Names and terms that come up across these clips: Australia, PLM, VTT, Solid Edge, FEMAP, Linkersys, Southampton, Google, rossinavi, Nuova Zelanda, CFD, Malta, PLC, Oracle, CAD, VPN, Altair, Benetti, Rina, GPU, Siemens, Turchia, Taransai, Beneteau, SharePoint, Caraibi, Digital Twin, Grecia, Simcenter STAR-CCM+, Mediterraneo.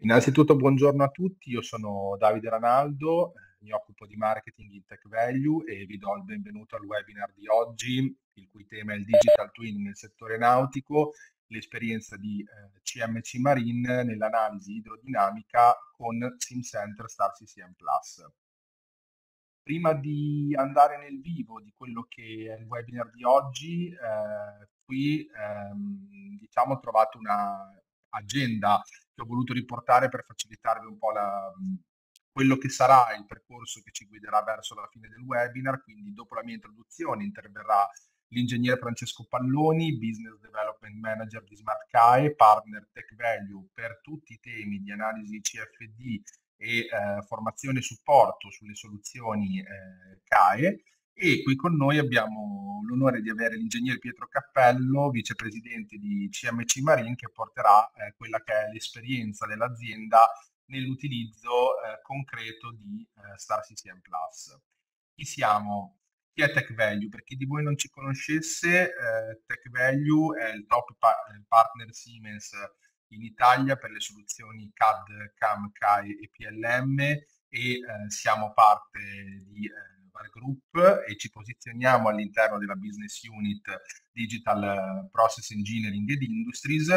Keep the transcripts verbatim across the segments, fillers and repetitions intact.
Innanzitutto buongiorno a tutti, io sono Davide Ranaldo, mi occupo di marketing in TechValue e vi do il benvenuto al webinar di oggi, il cui tema è il Digital Twin nel settore nautico, l'esperienza di eh, C M C Marine nell'analisi idrodinamica con Simcenter STAR-CCM plus. Prima di andare nel vivo di quello che è il webinar di oggi, eh, qui ehm, diciamo ho trovato una agenda che ho voluto riportare per facilitarvi un po' la, quello che sarà il percorso che ci guiderà verso la fine del webinar. Quindi dopo la mia introduzione interverrà l'ingegnere Francesco Palloni, Business Development Manager di SmartCAE, partner TechValue per tutti i temi di analisi C F D e eh, formazione e supporto sulle soluzioni eh, C A E. E qui con noi abbiamo l'onore di avere l'ingegnere Pietro Cappiello, vicepresidente di C M C Marine, che porterà eh, quella che è l'esperienza dell'azienda nell'utilizzo eh, concreto di eh, STAR-CCM plus. Chi siamo? Chi è TechValue? Per chi di voi non ci conoscesse, eh, TechValue è il top pa partner Siemens in Italia per le soluzioni C A D, C A M, C A E e P L M e eh, siamo parte di... Eh, Group e ci posizioniamo all'interno della business unit Digital Process Engineering ed Industries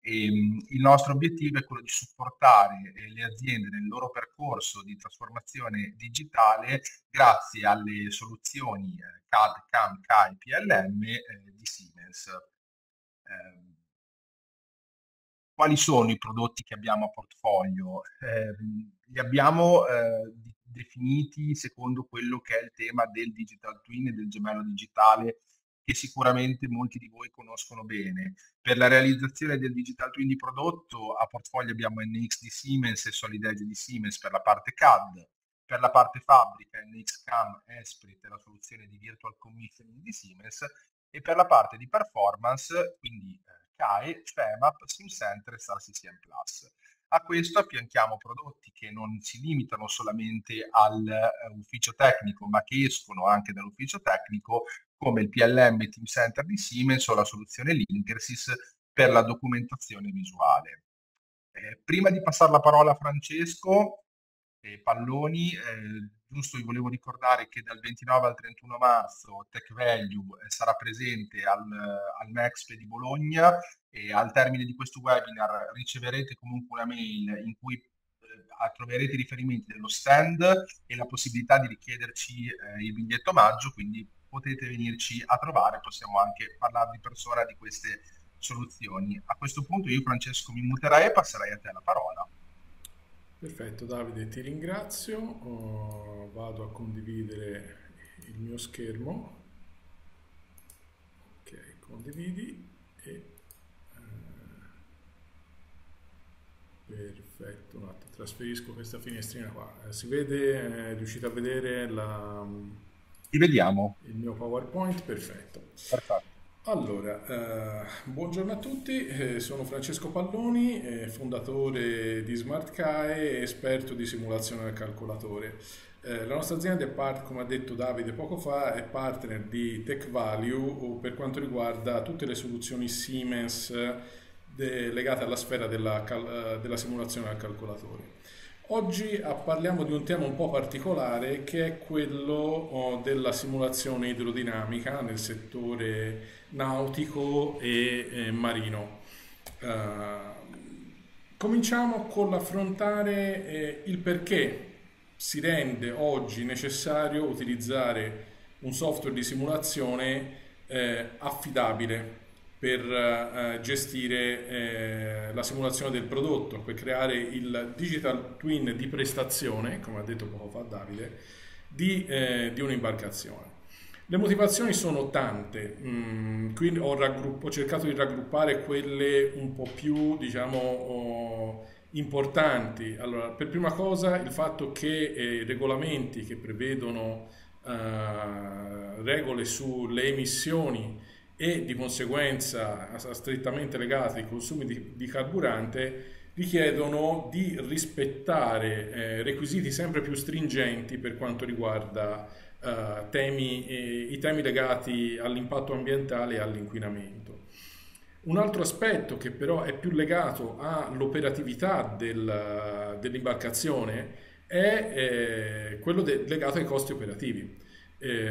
e il nostro obiettivo è quello di supportare le aziende nel loro percorso di trasformazione digitale grazie alle soluzioni C A D, C A M, C A E, P L M di Siemens. Quali sono i prodotti che abbiamo a portfolio? Li abbiamo di definiti secondo quello che è il tema del digital twin e del gemello digitale, che sicuramente molti di voi conoscono bene. Per la realizzazione del digital twin di prodotto a portfolio abbiamo N X di Siemens e Solid Edge di Siemens per la parte C A D, per la parte fabbrica N X, C A M, Esprit e la soluzione di virtual commissioning di Siemens e per la parte di performance, quindi C A E, FEMAP, Simcenter e STAR-CCM plus. A questo affianchiamo prodotti che non si limitano solamente all'ufficio tecnico, ma che escono anche dall'ufficio tecnico, come il P L M Teamcenter di Siemens o la soluzione Linkersys per la documentazione visuale. Eh, prima di passare la parola a Francesco eh, Palloni, eh, giusto vi volevo ricordare che dal ventinove al trentuno marzo TechValue sarà presente al, al MEXP di Bologna e al termine di questo webinar riceverete comunque una mail in cui eh, troverete i riferimenti dello stand e la possibilità di richiederci eh, il biglietto omaggio, quindi potete venirci a trovare, possiamo anche parlare di persona di queste soluzioni. A questo punto io Francesco mi muterei e passerei a te la parola. Perfetto Davide, ti ringrazio, oh, vado a condividere il mio schermo, ok, condividi e eh, perfetto, un attimo, trasferisco questa finestrina qua, eh, si vede, eh, riuscite a vedere la, Ti vediamo. il mio PowerPoint, perfetto. Perfetto. Allora, eh, buongiorno a tutti, eh, sono Francesco Palloni, eh, fondatore di SmartCAE e esperto di simulazione al calcolatore. Eh, la nostra azienda, è part, come ha detto Davide poco fa, è partner di TechValue per quanto riguarda tutte le soluzioni Siemens de, legate alla sfera della, cal, della simulazione al calcolatore. Oggi parliamo di un tema un po' particolare che è quello della simulazione idrodinamica nel settore nautico e marino. Cominciamo con l'affrontare il perché si rende oggi necessario utilizzare un software di simulazione affidabile per gestire eh, la simulazione del prodotto, per creare il digital twin di prestazione, come ha detto poco fa Davide, di, eh, di un'imbarcazione. Le motivazioni sono tante, mm, qui ho, ho cercato di raggruppare quelle un po' più, diciamo, oh, importanti. Allora, per prima cosa il fatto che eh, i regolamenti che prevedono eh, regole sulle emissioni e di conseguenza strettamente legati ai consumi di, di carburante richiedono di rispettare eh, requisiti sempre più stringenti per quanto riguarda eh, temi, eh, i temi legati all'impatto ambientale e all'inquinamento. Un altro aspetto che però è più legato all'operatività del, dell'imbarcazione è eh, quello de, legato ai costi operativi. Eh,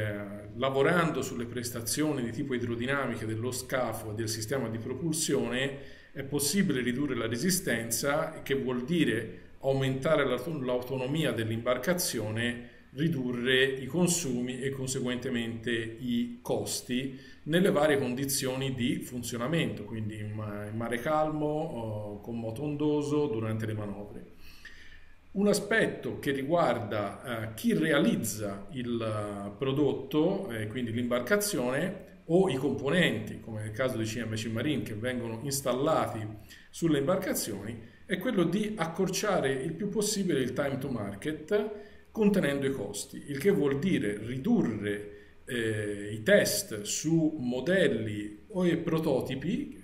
lavorando sulle prestazioni di tipo idrodinamiche dello scafo e del sistema di propulsione è possibile ridurre la resistenza, che vuol dire aumentare l'autonomia dell'imbarcazione, ridurre i consumi e conseguentemente i costi nelle varie condizioni di funzionamento, quindi in mare calmo, con moto ondoso, durante le manovre. Un aspetto che riguarda chi realizza il prodotto, quindi l'imbarcazione, o i componenti, come nel caso di C M C Marine, che vengono installati sulle imbarcazioni, è quello di accorciare il più possibile il time to market contenendo i costi, il che vuol dire ridurre eh, i test su modelli o prototipi,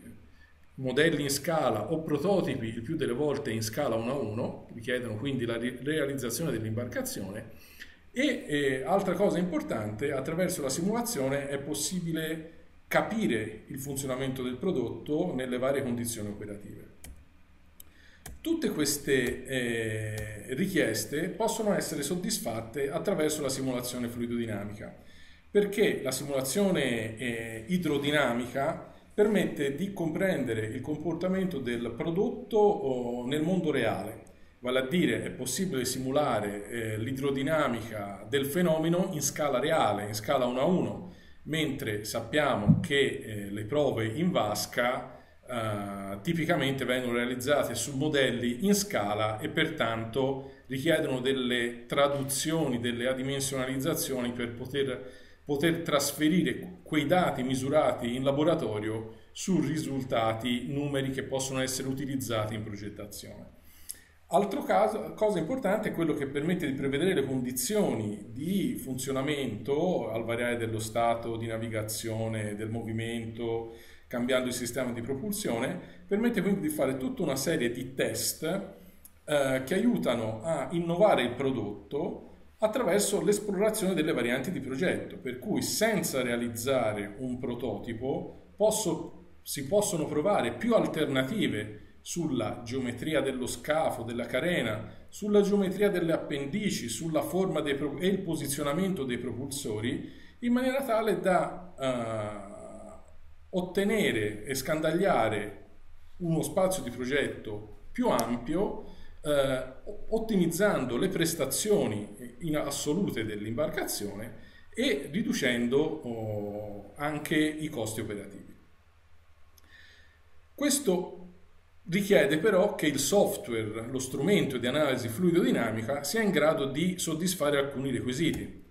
modelli in scala o prototipi il più delle volte in scala uno a uno, richiedono quindi la realizzazione dell'imbarcazione. E eh, altra cosa importante, attraverso la simulazione è possibile capire il funzionamento del prodotto nelle varie condizioni operative. Tutte queste eh, richieste possono essere soddisfatte attraverso la simulazione fluidodinamica, perché la simulazione eh, idrodinamica permette di comprendere il comportamento del prodotto oh, nel mondo reale. Vale a dire, è possibile simulare eh, l'idrodinamica del fenomeno in scala reale, in scala uno a uno, mentre sappiamo che eh, le prove in vasca eh, tipicamente vengono realizzate su modelli in scala e pertanto richiedono delle traduzioni, delle adimensionalizzazioni per poter, poter trasferire quei dati misurati in laboratorio su risultati numeri che possono essere utilizzati in progettazione. Altro caso, cosa importante è quello che permette di prevedere le condizioni di funzionamento al variare dello stato di navigazione, del movimento, cambiando il sistema di propulsione, permette quindi di fare tutta una serie di test eh, che aiutano a innovare il prodotto attraverso l'esplorazione delle varianti di progetto, per cui senza realizzare un prototipo posso, si possono provare più alternative sulla geometria dello scafo, della carena, sulla geometria delle appendici, sulla forma dei e il posizionamento dei propulsori, in maniera tale da eh, ottenere e scandagliare uno spazio di progetto più ampio, eh, ottimizzando le prestazioni in assolute dell'imbarcazione e riducendo oh, anche i costi operativi. Questo richiede però che il software, lo strumento di analisi fluidodinamica, sia in grado di soddisfare alcuni requisiti.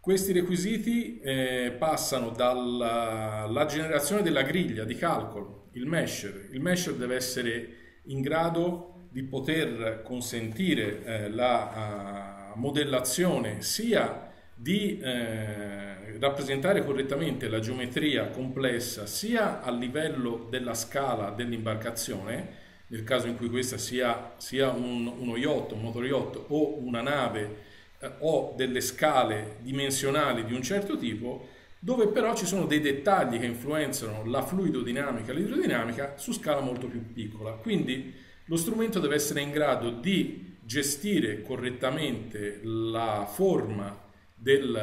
Questi requisiti eh, passano dalla generazione della griglia di calcolo, il mesher. Il mesher deve essere in grado di poter consentire eh, la uh, modellazione sia di eh, rappresentare correttamente la geometria complessa sia a livello della scala dell'imbarcazione, nel caso in cui questa sia, sia un, uno yacht, un motor yacht o una nave eh, o delle scale dimensionali di un certo tipo, dove però ci sono dei dettagli che influenzano la fluidodinamica e l'idrodinamica su scala molto più piccola. Quindi lo strumento deve essere in grado di gestire correttamente la forma Del,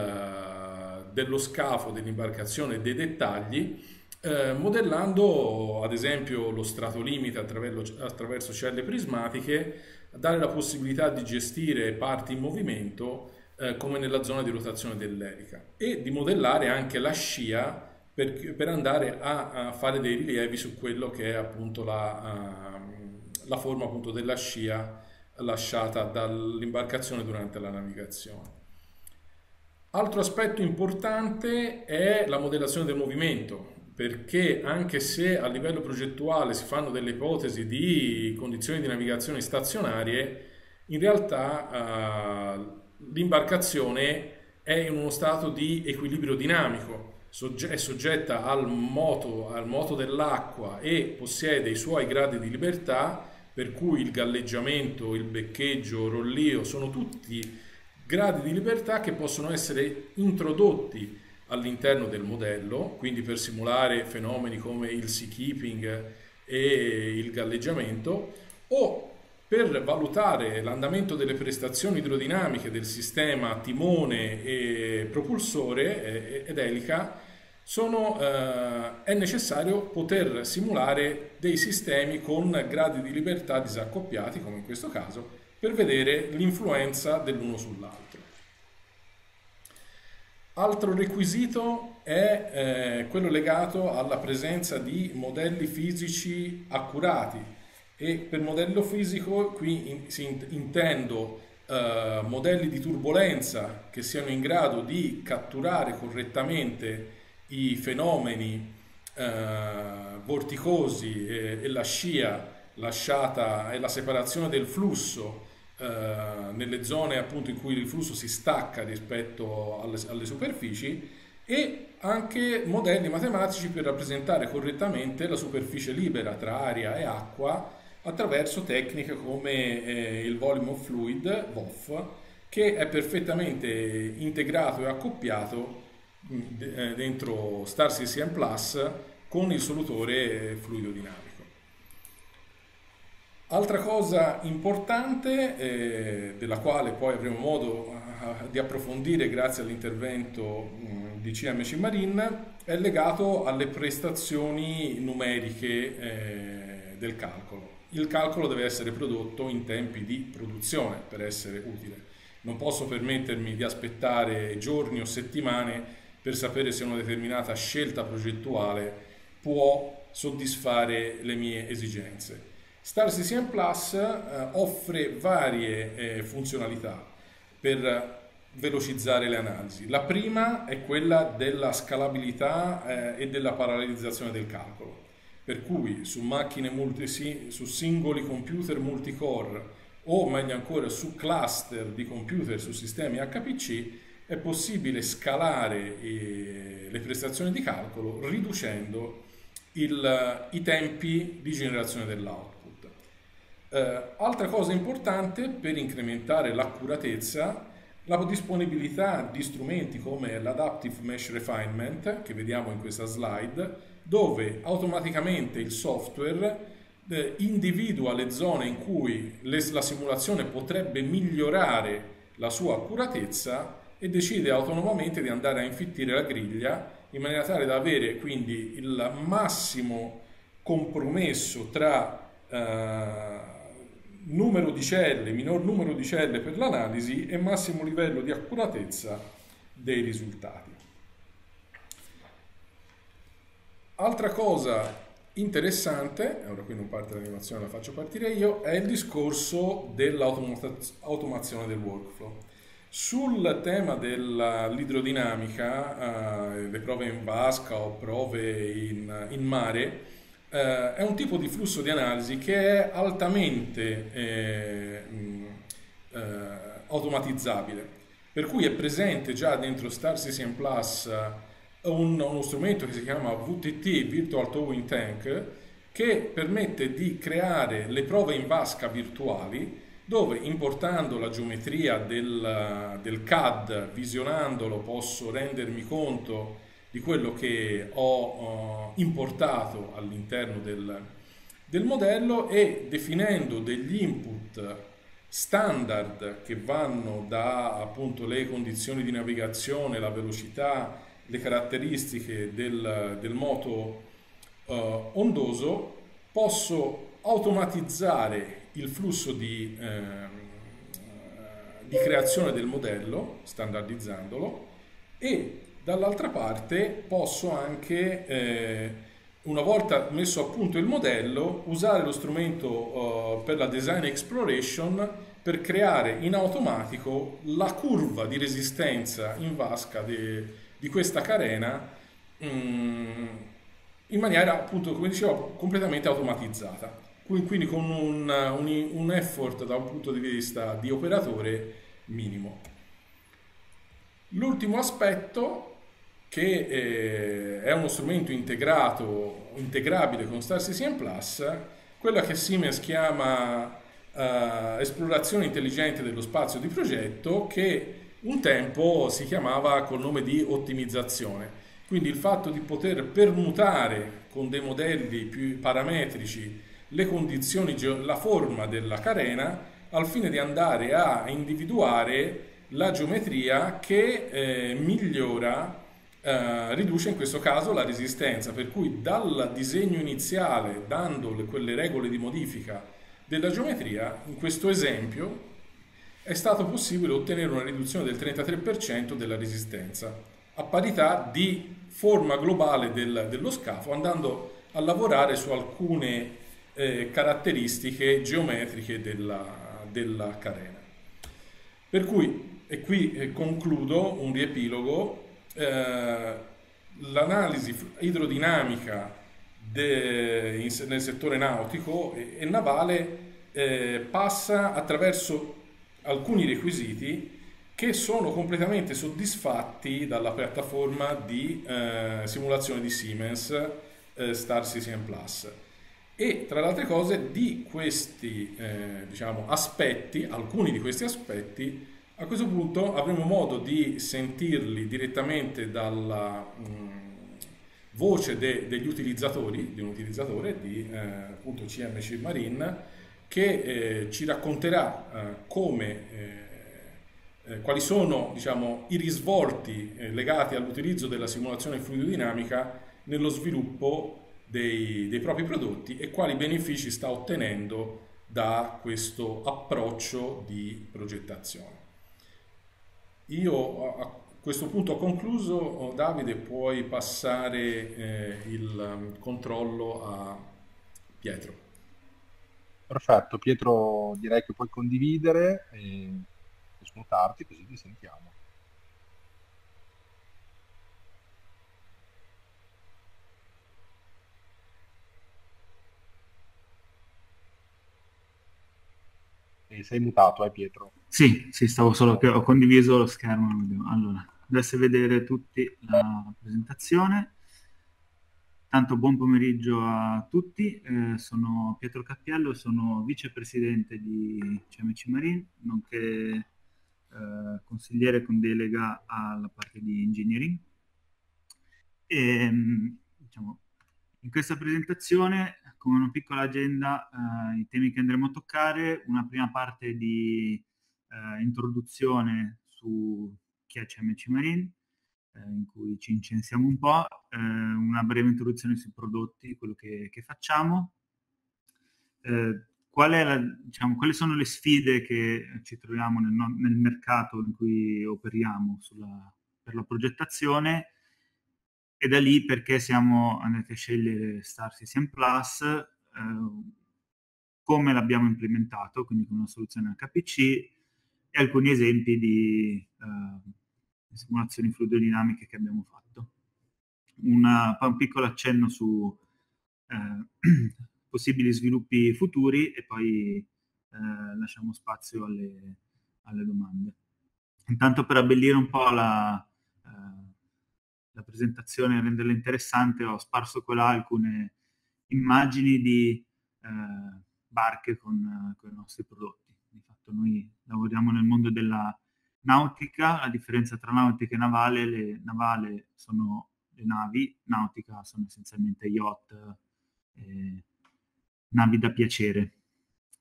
dello scafo, dell'imbarcazione, dei dettagli, eh, modellando ad esempio lo strato limite attraverso, attraverso celle prismatiche, dare la possibilità di gestire parti in movimento eh, come nella zona di rotazione dell'elica, e di modellare anche la scia per, per andare a, a fare dei rilievi su quello che è appunto la, uh, la forma appunto della scia lasciata dall'imbarcazione durante la navigazione. Altro aspetto importante è la modellazione del movimento, perché anche se a livello progettuale si fanno delle ipotesi di condizioni di navigazione stazionarie, in realtà eh, l'imbarcazione è in uno stato di equilibrio dinamico, sogge- è soggetta al moto, al moto dell'acqua e possiede i suoi gradi di libertà, per cui il galleggiamento, il beccheggio, il rollio sono tutti gradi di libertà che possono essere introdotti all'interno del modello, quindi per simulare fenomeni come il sea keeping e il galleggiamento, o per valutare l'andamento delle prestazioni idrodinamiche del sistema timone e propulsore ed elica, sono, eh, è necessario poter simulare dei sistemi con gradi di libertà disaccoppiati, come in questo caso, per vedere l'influenza dell'uno sull'altro. Altro requisito è eh, quello legato alla presenza di modelli fisici accurati, e per modello fisico qui in, si intendo eh, modelli di turbolenza che siano in grado di catturare correttamente i fenomeni eh, vorticosi e, e la scia lasciata e la separazione del flusso nelle zone appunto in cui il flusso si stacca rispetto alle, alle superfici, e anche modelli matematici per rappresentare correttamente la superficie libera tra aria e acqua attraverso tecniche come eh, il volume of fluid, V O F, che è perfettamente integrato e accoppiato mh, dentro STAR-SISSEM+ con il solutore fluidodinamico. Altra cosa importante, eh, della quale poi avremo modo eh, di approfondire grazie all'intervento di C M C Marine, è legato alle prestazioni numeriche eh, del calcolo. Il calcolo deve essere prodotto in tempi di produzione per essere utile. Non posso permettermi di aspettare giorni o settimane per sapere se una determinata scelta progettuale può soddisfare le mie esigenze. STAR-SISSEM+ offre varie funzionalità per velocizzare le analisi. La prima è quella della scalabilità e della parallelizzazione del calcolo, per cui su macchine multi, su singoli computer multicore, o meglio ancora su cluster di computer su sistemi H P C, è possibile scalare le prestazioni di calcolo riducendo il, i tempi di generazione dell'output. Eh, altra cosa importante per incrementare l'accuratezza, la disponibilità di strumenti come l'Adaptive Mesh Refinement, che vediamo in questa slide, dove automaticamente il software eh, individua le zone in cui le, la simulazione potrebbe migliorare la sua accuratezza e decide autonomamente di andare a infittire la griglia in maniera tale da avere quindi il massimo compromesso tra eh, numero di celle, minor numero di celle per l'analisi e massimo livello di accuratezza dei risultati. Altra cosa interessante, ora qui non parte l'animazione, la faccio partire io, è il discorso dell'automazione del workflow. Sul tema dell'idrodinamica, eh, le prove in vasca o prove in, in mare, Uh, è un tipo di flusso di analisi che è altamente eh, uh, automatizzabile, per cui è presente già dentro STAR-SISSEM+ uh, un, uno strumento che si chiama V T T, Virtual Towing Tank, che permette di creare le prove in vasca virtuali, dove importando la geometria del, uh, del C A D, visionandolo, posso rendermi conto di quello che ho uh, importato all'interno del, del modello, e definendo degli input standard che vanno da appunto le condizioni di navigazione, la velocità, le caratteristiche del, del moto uh, ondoso, posso automatizzare il flusso di, eh, di creazione del modello, standardizzandolo, e dall'altra parte posso anche, eh, una volta messo a punto il modello, usare lo strumento eh, per la design exploration per creare in automatico la curva di resistenza in vasca de, di questa carena mh, in maniera appunto, come dicevo, completamente automatizzata. Quindi con un, un, un effort da un punto di vista di operatore minimo. L'ultimo aspetto, che è uno strumento integrato, integrabile con STAR-SISSEM+, quella che Siemens chiama uh, esplorazione intelligente dello spazio di progetto, che un tempo si chiamava col nome di ottimizzazione. Quindi il fatto di poter permutare con dei modelli più parametrici le condizioni, la forma della carena al fine di andare a individuare la geometria che eh, migliora, eh, riduce in questo caso la resistenza, per cui dal disegno iniziale, dando le, quelle regole di modifica della geometria, in questo esempio è stato possibile ottenere una riduzione del trentatré per cento della resistenza a parità di forma globale del, dello scafo, andando a lavorare su alcune eh, caratteristiche geometriche della, della carena. Per cui, e qui concludo un riepilogo, eh, l'analisi idrodinamica de, in, nel settore nautico e, e navale eh, passa attraverso alcuni requisiti che sono completamente soddisfatti dalla piattaforma di eh, simulazione di Siemens eh, STAR-CCM plus. E tra le altre cose di questi eh, diciamo, aspetti, alcuni di questi aspetti, a questo punto avremo modo di sentirli direttamente dalla mh, voce de, degli utilizzatori, di un utilizzatore di eh, appunto C M C Marine, che eh, ci racconterà eh, come eh, Eh, quali sono, diciamo, i risvolti eh, legati all'utilizzo della simulazione fluidodinamica nello sviluppo dei, dei propri prodotti e quali benefici sta ottenendo da questo approccio di progettazione. Io a questo punto ho concluso. Davide, puoi passare eh, il controllo a Pietro. Perfetto, Pietro, direi che puoi condividere. E... smutarti, così ti sentiamo. E sei mutato, eh Pietro? Sì, sì, stavo solo che ho condiviso lo schermo. Allora, adesso vedere tutti la presentazione. Tanto buon pomeriggio a tutti, eh, sono Pietro Cappiello, sono vicepresidente di C M C Marine, nonché Uh, consigliere con delega alla parte di engineering. E, diciamo, in questa presentazione, come una piccola agenda, uh, i temi che andremo a toccare: una prima parte di uh, introduzione su chi è C M C Marine, uh, in cui ci incensiamo un po', uh, una breve introduzione sui prodotti, quello che, che facciamo, uh, Qual è la, diciamo, quali sono le sfide che ci troviamo nel, nel mercato in cui operiamo sulla, per la progettazione, e da lì perché siamo andati a scegliere STAR-CCM plus, eh, come l'abbiamo implementato, quindi con una soluzione H P C, e alcuni esempi di eh, simulazioni fluidodinamiche che abbiamo fatto. Una, un piccolo accenno su... Eh, possibili sviluppi futuri, e poi eh, lasciamo spazio alle, alle domande. Intanto, per abbellire un po' la, eh, la presentazione e renderla interessante, ho sparso qua là alcune immagini di eh, barche con, con i nostri prodotti. Di fatto noi lavoriamo nel mondo della nautica. La differenza tra nautica e navale: le navale sono le navi, nautica sono essenzialmente yacht, eh, navi da piacere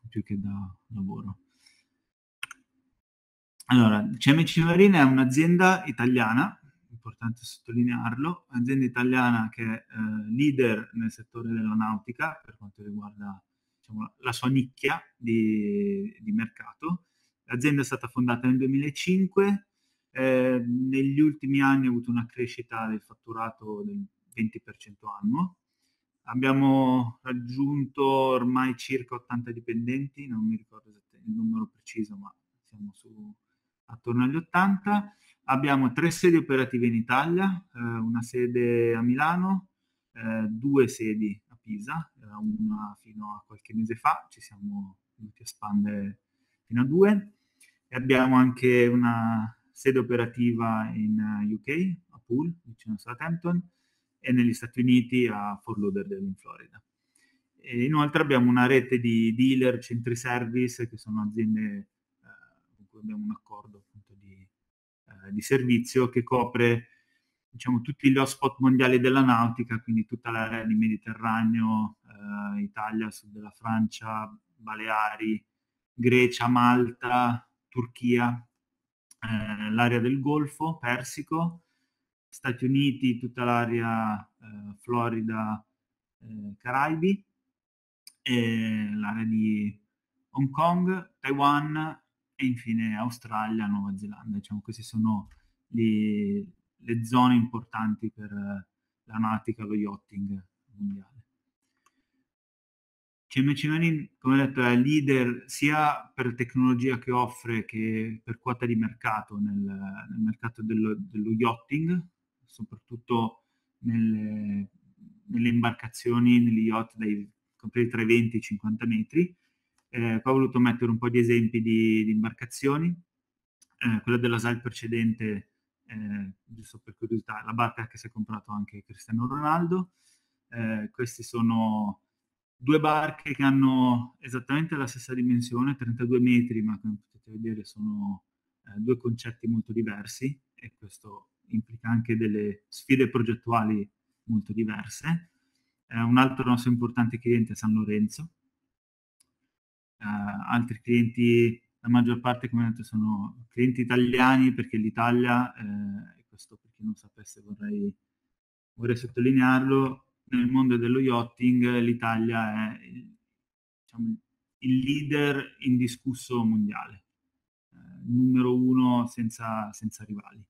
più che da lavoro. Allora, C M C Marine è un'azienda italiana, importante sottolinearlo, un'azienda italiana che è eh, leader nel settore della nautica per quanto riguarda, diciamo, la sua nicchia di, di mercato. L'azienda è stata fondata nel duemilacinque, eh, negli ultimi anni ha avuto una crescita del fatturato del venti per cento annuo. Abbiamo raggiunto ormai circa ottanta dipendenti, non mi ricordo il numero preciso, ma siamo su, attorno agli ottanta. Abbiamo tre sedi operative in Italia, eh, una sede a Milano, eh, due sedi a Pisa, eh, una fino a qualche mese fa, ci siamo venuti a espandere fino a due. E abbiamo anche una sede operativa in U K, a Poole, vicino a Southampton, e negli Stati Uniti a Fort Lauderdale in Florida. E inoltre abbiamo una rete di dealer, centri service, che sono aziende eh, con cui abbiamo un accordo appunto di eh, di servizio che copre, diciamo, tutti gli hotspot mondiali della nautica, quindi tutta l'area di Mediterraneo, eh, Italia, sud della Francia, Baleari, Grecia, Malta, Turchia, eh, l'area del Golfo Persico, Stati Uniti, tutta l'area eh, Florida, eh, Caraibi, l'area di Hong Kong, Taiwan e infine Australia, Nuova Zelanda. Diciamo, queste sono le, le zone importanti per la nautica, lo yachting mondiale. C M C Marine, come detto, è leader sia per tecnologia che offre che per quota di mercato nel, nel mercato dello, dello yachting, soprattutto nelle, nelle imbarcazioni, negli yacht dai compresi tra i venti e i cinquanta metri. Eh, poi ho voluto mettere un po' di esempi di, di imbarcazioni. Eh, quella della slide precedente, eh, giusto per curiosità, la barca che si è comprato anche Cristiano Ronaldo. Eh, queste sono due barche che hanno esattamente la stessa dimensione, trentadue metri, ma come potete vedere sono eh, due concetti molto diversi, e questo implica anche delle sfide progettuali molto diverse. Un altro nostro importante cliente è San Lorenzo. Uh, altri clienti, la maggior parte, come detto, sono clienti italiani, perché l'Italia, eh, e questo per chi non sapesse vorrei, vorrei sottolinearlo, nel mondo dello yachting l'Italia è, diciamo, il leader indiscusso mondiale, eh, numero uno senza, senza rivali,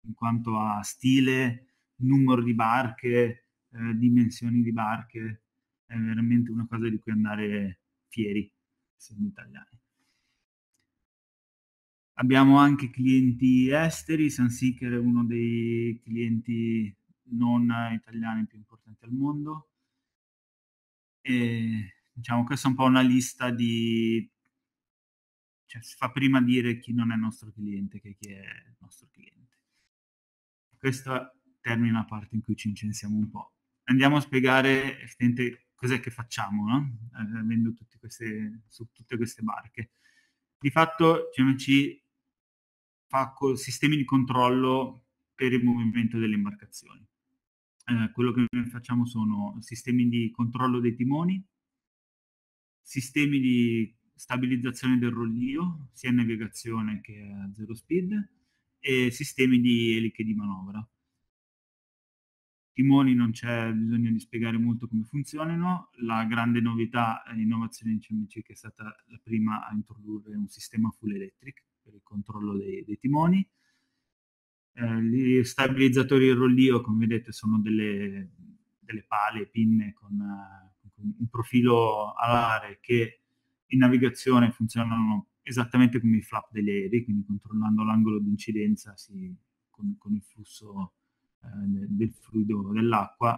in quanto a stile, numero di barche, Eh, dimensioni di barche. È veramente una cosa di cui andare fieri, siamo italiani. Abbiamo anche clienti esteri. Sunseeker è uno dei clienti non italiani più importanti al mondo. E, diciamo, questa è un po' una lista di, cioè, si fa prima dire chi non è nostro cliente che chi è il nostro cliente. Questa termina la parte in cui ci incensiamo un po'. Andiamo a spiegare effettivamente cos'è che facciamo, no? eh, avendo tutte queste, su tutte queste barche. Di fatto C M C fa sistemi di controllo per il movimento delle imbarcazioni. Eh, quello che noi facciamo sono sistemi di controllo dei timoni, sistemi di stabilizzazione del rollio, sia in navigazione che a zero speed, e sistemi di eliche di manovra. Timoni non c'è bisogno di spiegare molto come funzionano. La grande novità e innovazione in C M C che è stata la prima a introdurre un sistema full electric per il controllo dei, dei timoni. Eh, gli stabilizzatori in rollio, come vedete, sono delle, delle pale, pinne con, uh, con un profilo alare che in navigazione funzionano esattamente come i flap degli aerei, quindi controllando l'angolo di incidenza si, con, con il flusso del fluido dell'acqua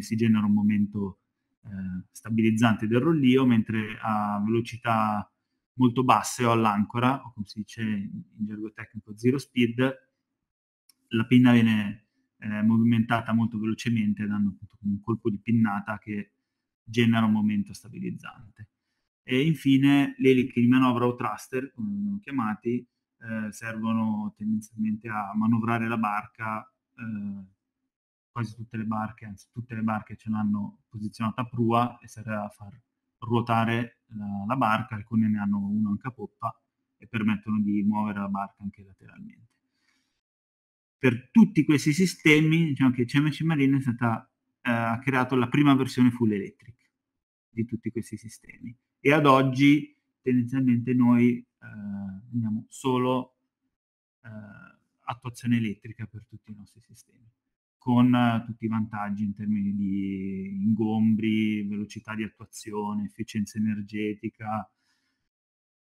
si genera un momento eh, stabilizzante del rollio, mentre a velocità molto basse o all'ancora, o come si dice in gergo tecnico zero speed, la pinna viene eh, movimentata molto velocemente, dando appunto un colpo di pinnata che genera un momento stabilizzante. E infine le eliche di manovra o thruster, come vengono chiamati, eh, servono tendenzialmente a manovrare la barca. Eh, quasi tutte le barche, anzi tutte le barche ce l'hanno posizionata a prua e serve a far ruotare la, la barca. Alcune ne hanno uno in capoppa e permettono di muovere la barca anche lateralmente. Per tutti questi sistemi, diciamo che C M C Marine è stata, eh, ha creato la prima versione full electric di tutti questi sistemi, e ad oggi tendenzialmente noi eh, andiamo solo eh, attuazione elettrica per tutti i nostri sistemi, con uh, tutti i vantaggi in termini di ingombri, velocità di attuazione, efficienza energetica,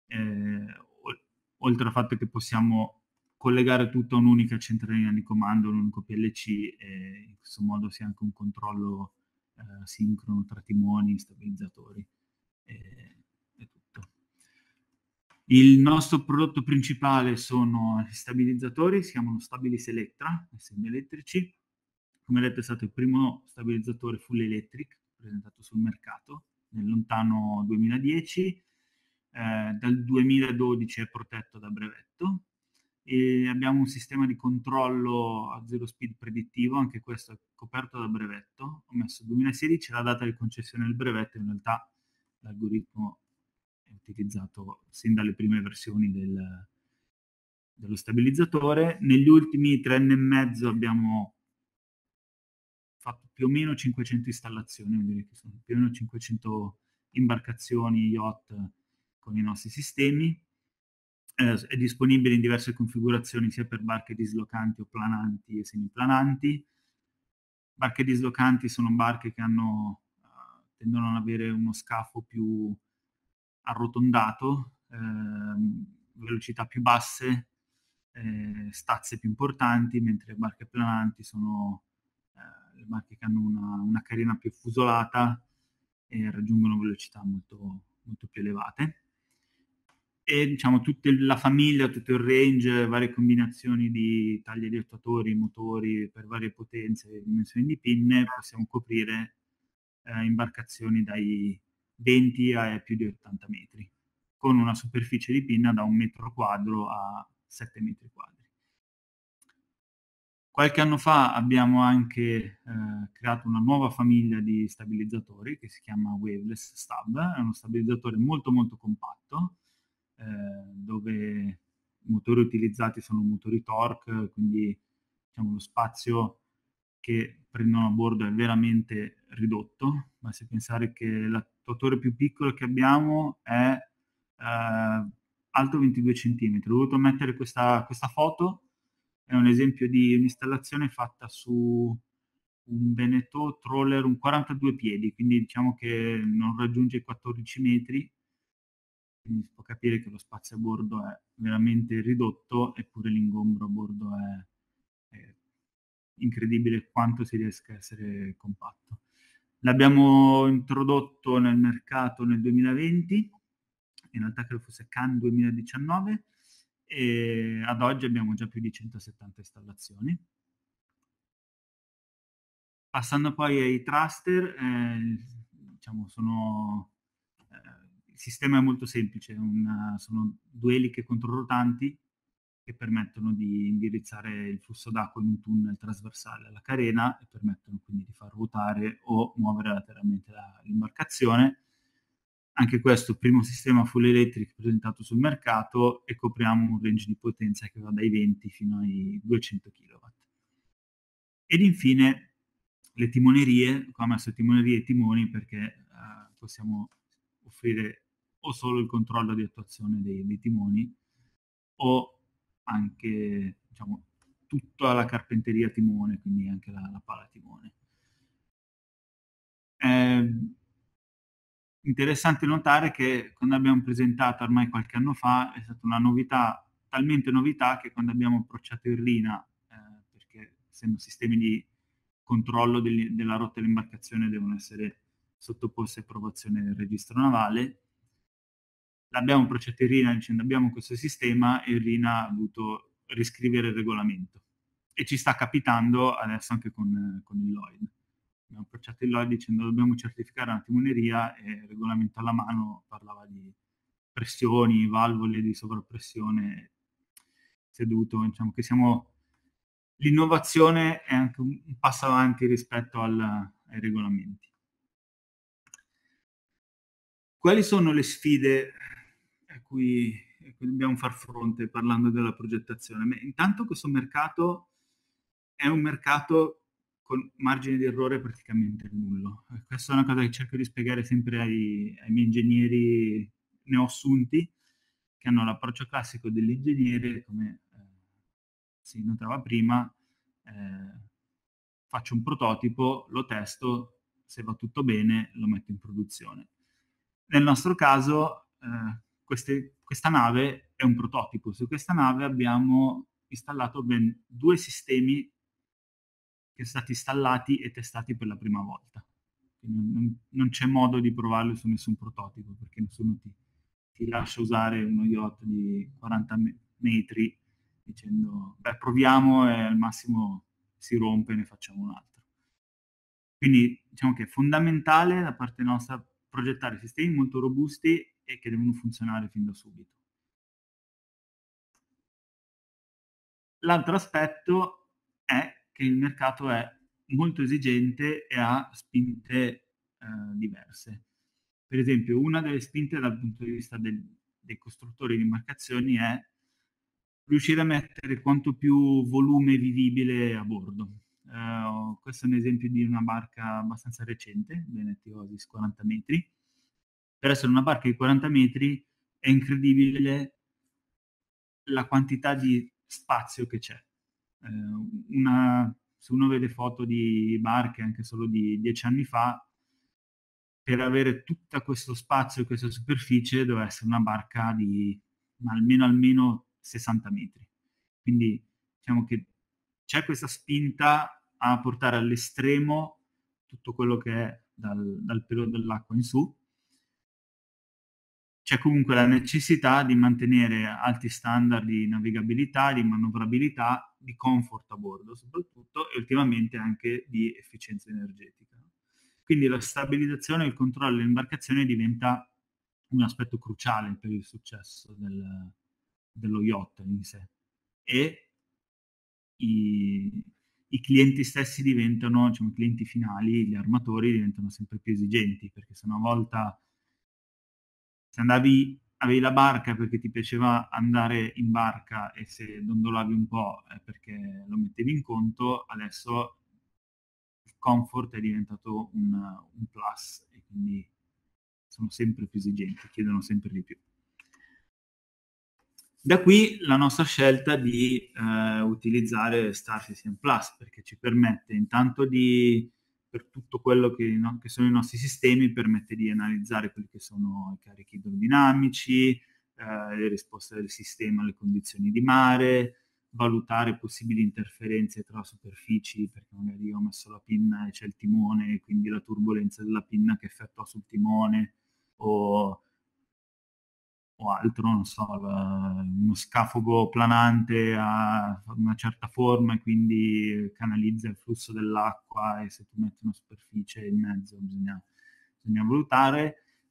eh, oltre al fatto che possiamo collegare tutto a un'unica centralina di comando, un unico P L C, e in questo modo si ha anche un controllo eh, sincrono tra timoni, stabilizzatori eh, e tutto. Il nostro prodotto principale sono gli stabilizzatori, si chiamano Stabilis Electra, semi elettrici. Come detto, è stato il primo stabilizzatore full electric presentato sul mercato nel lontano duemiladieci, eh, dal duemiladodici è protetto da brevetto, e abbiamo un sistema di controllo a zero speed predittivo, anche questo è coperto da brevetto. Ho messo duemilasedici la data di concessione del brevetto, in realtà l'algoritmo è utilizzato sin dalle prime versioni del, dello stabilizzatore. Negli ultimi tre anni e mezzo abbiamo fatto più o meno cinquecento installazioni, direi che sono più o meno cinquecento imbarcazioni, yacht con i nostri sistemi. Eh, è disponibile in diverse configurazioni, sia per barche dislocanti o plananti e semiplananti. Barche dislocanti sono barche che hanno, eh, tendono ad avere uno scafo più arrotondato, eh, velocità più basse, eh, stazze più importanti, mentre le barche plananti sono eh, le barche che hanno una, una carena più affusolata e raggiungono velocità molto, molto più elevate. E diciamo tutta la famiglia, tutto il range, varie combinazioni di taglie di attuatori, motori per varie potenze e dimensioni di pinne, possiamo coprire eh, imbarcazioni dai venti a più di ottanta metri, con una superficie di pinna da un metro quadro a sette metri quadri. Qualche anno fa abbiamo anche eh, creato una nuova famiglia di stabilizzatori che si chiama Waveless Stab, è uno stabilizzatore molto molto compatto, dove i motori utilizzati sono motori Torque, quindi diciamo, lo spazio che prendono a bordo è veramente ridotto. Ma se pensare che l'attuatore più piccolo che abbiamo è eh, alto ventidue centimetri, ho voluto mettere questa, questa foto, è un esempio di un'installazione fatta su un Beneteau Trawler, un quarantadue piedi, quindi diciamo che non raggiunge i quattordici metri. Quindi si può capire che lo spazio a bordo è veramente ridotto, eppure l'ingombro a bordo è, è incredibile quanto si riesca a essere compatto. L'abbiamo introdotto nel mercato nel duemilaventi, in realtà credo fosse Cannes duemiladiciannove, e ad oggi abbiamo già più di centosettanta installazioni. Passando poi ai thruster, eh, diciamo sono... Eh, Il sistema è molto semplice, una, sono due eliche controrotanti che permettono di indirizzare il flusso d'acqua in un tunnel trasversale alla carena e permettono quindi di far ruotare o muovere lateralmente l'imbarcazione. Anche questo primo sistema full electric presentato sul mercato, e copriamo un range di potenza che va dai venti fino ai duecento chilowatt. Ed infine le timonerie, qua ho messo timonerie e timoni perché eh, possiamo offrire o solo il controllo di attuazione dei, dei timoni o anche diciamo, tutta la carpenteria timone, quindi anche la, la pala timone. È interessante notare che quando abbiamo presentato ormai qualche anno fa è stata una novità, talmente novità che quando abbiamo approcciato il Rina, eh, perché essendo sistemi di controllo degli, della rotta dell'imbarcazione devono essere sottoposta a approvazione del registro navale, l'abbiamo procedito in Rina dicendo abbiamo questo sistema, e Rina ha dovuto riscrivere il regolamento, e ci sta capitando adesso anche con, con il Lloyd. Abbiamo approcciato il Lloyd dicendo dobbiamo certificare una timoneria, e il regolamento alla mano parlava di pressioni, valvole di sovrappressione. Si è dovuto, diciamo che siamo, l'innovazione è anche un passo avanti rispetto al, ai regolamenti. Quali sono le sfide a cui, a cui dobbiamo far fronte parlando della progettazione? Beh, intanto questo mercato è un mercato con margine di errore praticamente nullo. Questa è una cosa che cerco di spiegare sempre ai, ai miei ingegneri neoassunti, che hanno l'approccio classico dell'ingegnere, come eh, si notava prima, eh, faccio un prototipo, lo testo, se va tutto bene lo metto in produzione. Nel nostro caso eh, queste, questa nave è un prototipo. Su questa nave abbiamo installato ben due sistemi che sono stati installati e testati per la prima volta. Quindi non, non c'è modo di provarlo su nessun prototipo, perché nessuno ti, ti lascia usare uno yacht di quaranta metri dicendo beh proviamo e al massimo si rompe e ne facciamo un altro. Quindi diciamo che è fondamentale da parte nostra progettare sistemi molto robusti e che devono funzionare fin da subito. L'altro aspetto è che il mercato è molto esigente e ha spinte eh, diverse. Per esempio, una delle spinte dal punto di vista del, dei costruttori di imbarcazioni è riuscire a mettere quanto più volume vivibile a bordo. Uh, questo è un esempio di una barca abbastanza recente, Benetti Osis quaranta metri. Per essere una barca di quaranta metri è incredibile la quantità di spazio che c'è. Uh, una, se uno vede foto di barche anche solo di dieci anni fa, per avere tutto questo spazio e questa superficie doveva essere una barca di almeno almeno sessanta metri. Quindi diciamo che c'è questa spinta a portare all'estremo tutto quello che è dal, dal pelo dell'acqua in su. C'è comunque la necessità di mantenere alti standard di navigabilità, di manovrabilità, di comfort a bordo soprattutto, e ultimamente anche di efficienza energetica. Quindi la stabilizzazione e il controllo dell'imbarcazione diventa un aspetto cruciale per il successo del dello yacht in sé, e i, i clienti stessi diventano, diciamo, i clienti finali, gli armatori diventano sempre più esigenti, perché se una volta se andavi, avevi la barca perché ti piaceva andare in barca e se dondolavi un po' è perché lo mettevi in conto, adesso il comfort è diventato un, un plus e quindi sono sempre più esigenti, chiedono sempre di più. Da qui la nostra scelta di eh, utilizzare STAR-CCM plus, perché ci permette intanto di, per tutto quello che, no, che sono i nostri sistemi, permette di analizzare quelli che sono i carichi idrodinamici, eh, le risposte del sistema alle condizioni di mare, valutare possibili interferenze tra superfici, perché magari io ho messo la pinna e c'è il timone, quindi la turbolenza della pinna che effettua sul timone, o... o altro, non so, uno scafogo planante ha una certa forma e quindi canalizza il flusso dell'acqua e se tu metti una superficie in mezzo bisogna, bisogna valutare.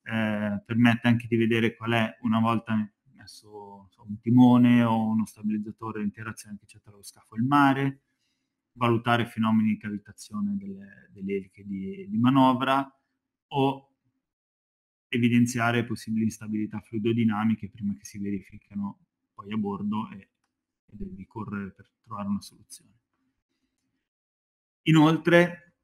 Eh, permette anche di vedere qual è, una volta messo so, un timone o uno stabilizzatore, l'interazione che c'è tra lo scafo e il mare, valutare fenomeni di cavitazione delle, delle eliche di, di manovra, o evidenziare possibili instabilità fluidodinamiche prima che si verificano poi a bordo e, e devi correre per trovare una soluzione. Inoltre,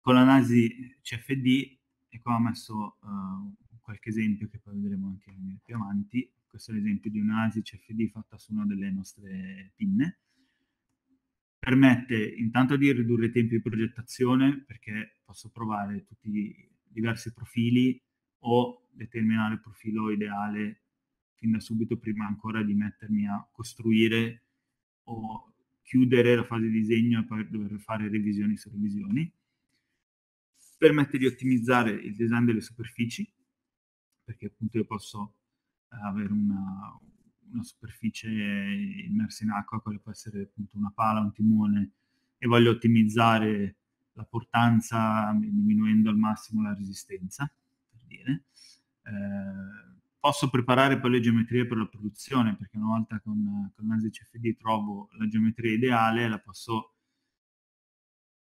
con l'analisi C F D, e qua ho messo uh, qualche esempio che poi vedremo anche più avanti, questo è l'esempio di un'analisi C F D fatta su una delle nostre pinne, permette intanto di ridurre i tempi di progettazione, perché posso provare tutti i diversi profili o determinare il profilo ideale fin da subito prima ancora di mettermi a costruire o chiudere la fase di disegno e poi dover fare revisioni su revisioni. Permette di ottimizzare il design delle superfici, perché appunto io posso avere una, una superficie immersa in acqua, quale può essere appunto una pala, un timone, e voglio ottimizzare la portanza diminuendo al massimo la resistenza. Dire. Eh, posso preparare poi le geometrie per la produzione, perché una volta con, con l'analisi C F D trovo la geometria ideale, la posso,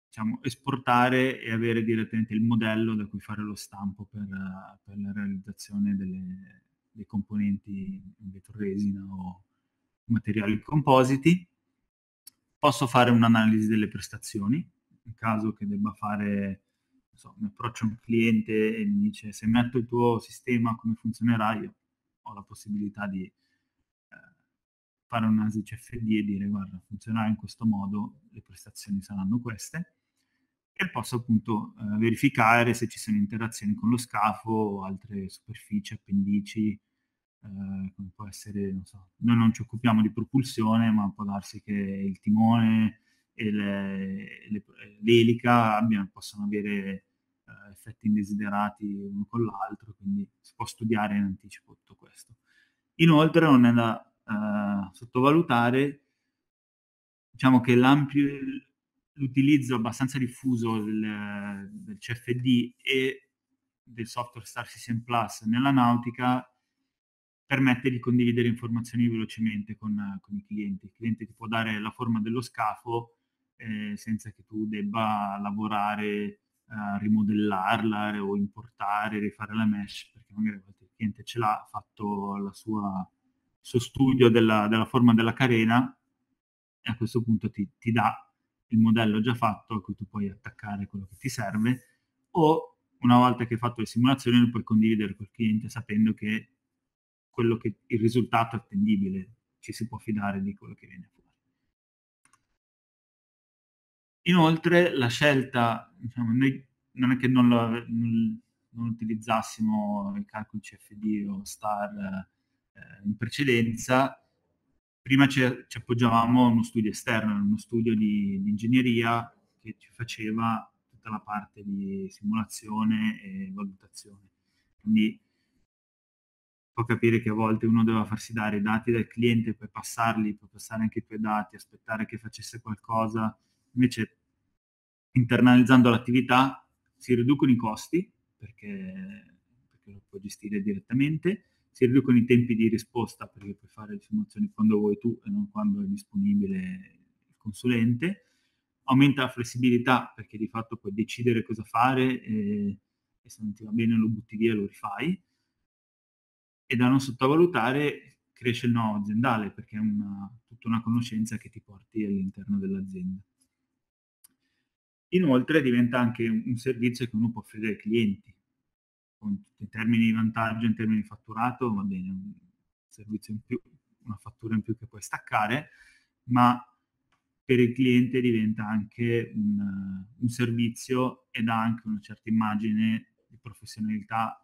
diciamo, esportare e avere direttamente il modello da cui fare lo stampo per, per la realizzazione delle, dei componenti in vetroresina o materiali compositi. Posso fare un'analisi delle prestazioni, in caso che debba fare... So, mi approccio a un cliente e mi dice: se metto il tuo sistema come funzionerà? Io ho la possibilità di eh, fare un'analisi C F D e dire: guarda, funzionerà in questo modo, le prestazioni saranno queste, e posso appunto eh, verificare se ci sono interazioni con lo scafo o altre superfici, appendici, eh, come può essere, non so, noi non ci occupiamo di propulsione, ma può darsi che il timone e l'elica abbiano, possono avere uh, effetti indesiderati uno con l'altro, quindi si può studiare in anticipo tutto questo. Inoltre non è da uh, sottovalutare, diciamo, che l'ampio l'utilizzo abbastanza diffuso del, del C F D e del software STAR-CCM plus nella nautica permette di condividere informazioni velocemente con, con i clienti. Il cliente ti può dare la forma dello scafo eh, senza che tu debba lavorare, eh, rimodellarla o importare, rifare la mesh, perché magari il cliente ce l'ha, ha fatto la sua, il suo studio della, della forma della carena, e a questo punto ti, ti dà il modello già fatto a cui tu puoi attaccare quello che ti serve, o una volta che hai fatto le simulazioni lo puoi condividere col cliente sapendo che quello che il risultato è attendibile, ci si può fidare di quello che viene fuori. Inoltre la scelta, diciamo, noi non è che non, la, non utilizzassimo i calcoli C F D o STAR eh, in precedenza. Prima ci, ci appoggiavamo a uno studio esterno, uno studio di, di ingegneria che ci faceva tutta la parte di simulazione e valutazione. Quindi può capire che a volte uno doveva farsi dare i dati dal cliente, poi passarli, poi passare anche i tuoi dati, aspettare che facesse qualcosa. Invece, internalizzando l'attività, si riducono i costi, perché, perché lo puoi gestire direttamente, si riducono i tempi di risposta, perché puoi fare le simulazioni quando vuoi tu e non quando è disponibile il consulente, aumenta la flessibilità, perché di fatto puoi decidere cosa fare e, e se non ti va bene lo butti via e lo rifai. E da non sottovalutare cresce il know-how aziendale, perché è una, tutta una conoscenza che ti porti all'interno dell'azienda. Inoltre diventa anche un servizio che uno può offrire ai clienti, con, in termini di vantaggio, in termini di fatturato, va bene, un servizio in più, una fattura in più che puoi staccare, ma per il cliente diventa anche un, un servizio ed ha anche una certa immagine di professionalità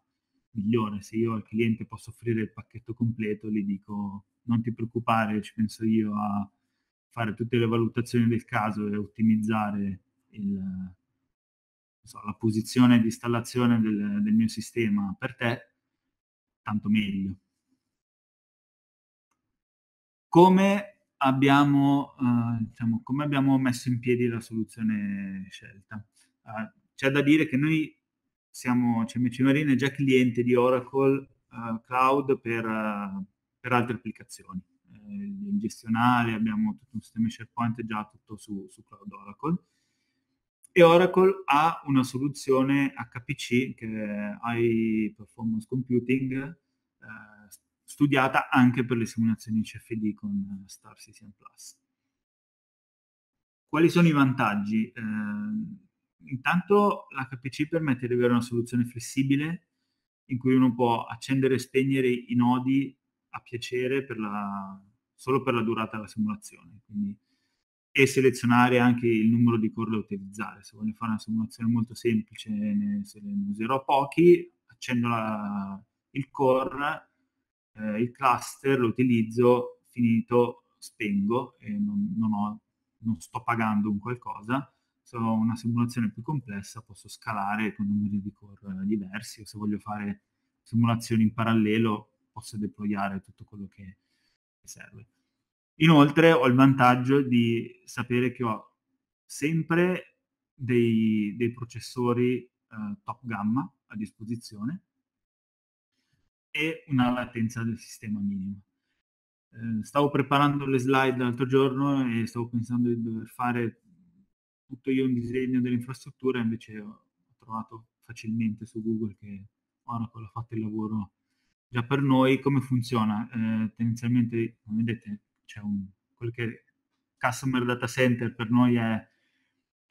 migliore. Se io al cliente posso offrire il pacchetto completo, gli dico non ti preoccupare, ci penso io a fare tutte le valutazioni del caso e ottimizzare il, non so, la posizione di installazione del, del mio sistema per te, tanto meglio. Come abbiamo, eh, diciamo, come abbiamo messo in piedi la soluzione scelta? Eh, c'è da dire che noi siamo, C M C Marine è già cliente di Oracle uh, Cloud per, uh, per altre applicazioni. Eh, il gestionale, abbiamo tutto un sistema SharePoint già tutto su, su Cloud Oracle. E Oracle ha una soluzione H P C, che è High Performance Computing, eh, studiata anche per le simulazioni C F D con STAR-CCM plus. Quali sono i vantaggi? Eh, Intanto l'H P C permette di avere una soluzione flessibile in cui uno può accendere e spegnere i nodi a piacere per la, solo per la durata della simulazione, quindi, e selezionare anche il numero di core da utilizzare. Se voglio fare una simulazione molto semplice, ne, se ne userò pochi, accendo la, il core, eh, il cluster, lo utilizzo, finito, spengo e non, non, ho, non sto pagando un qualcosa. Se ho una simulazione più complessa posso scalare con numeri di core diversi, o se voglio fare simulazioni in parallelo posso deployare tutto quello che serve. Inoltre ho il vantaggio di sapere che ho sempre dei, dei processori eh, top gamma a disposizione e una latenza del sistema minima. Eh, stavo preparando le slide l'altro giorno e stavo pensando di dover fare tutto io un disegno dell'infrastruttura, invece ho trovato facilmente su Google che Oracle ha fatto il lavoro già per noi. Come funziona? Eh, tendenzialmente, come vedete, c'è un, quel che Customer Data Center per noi è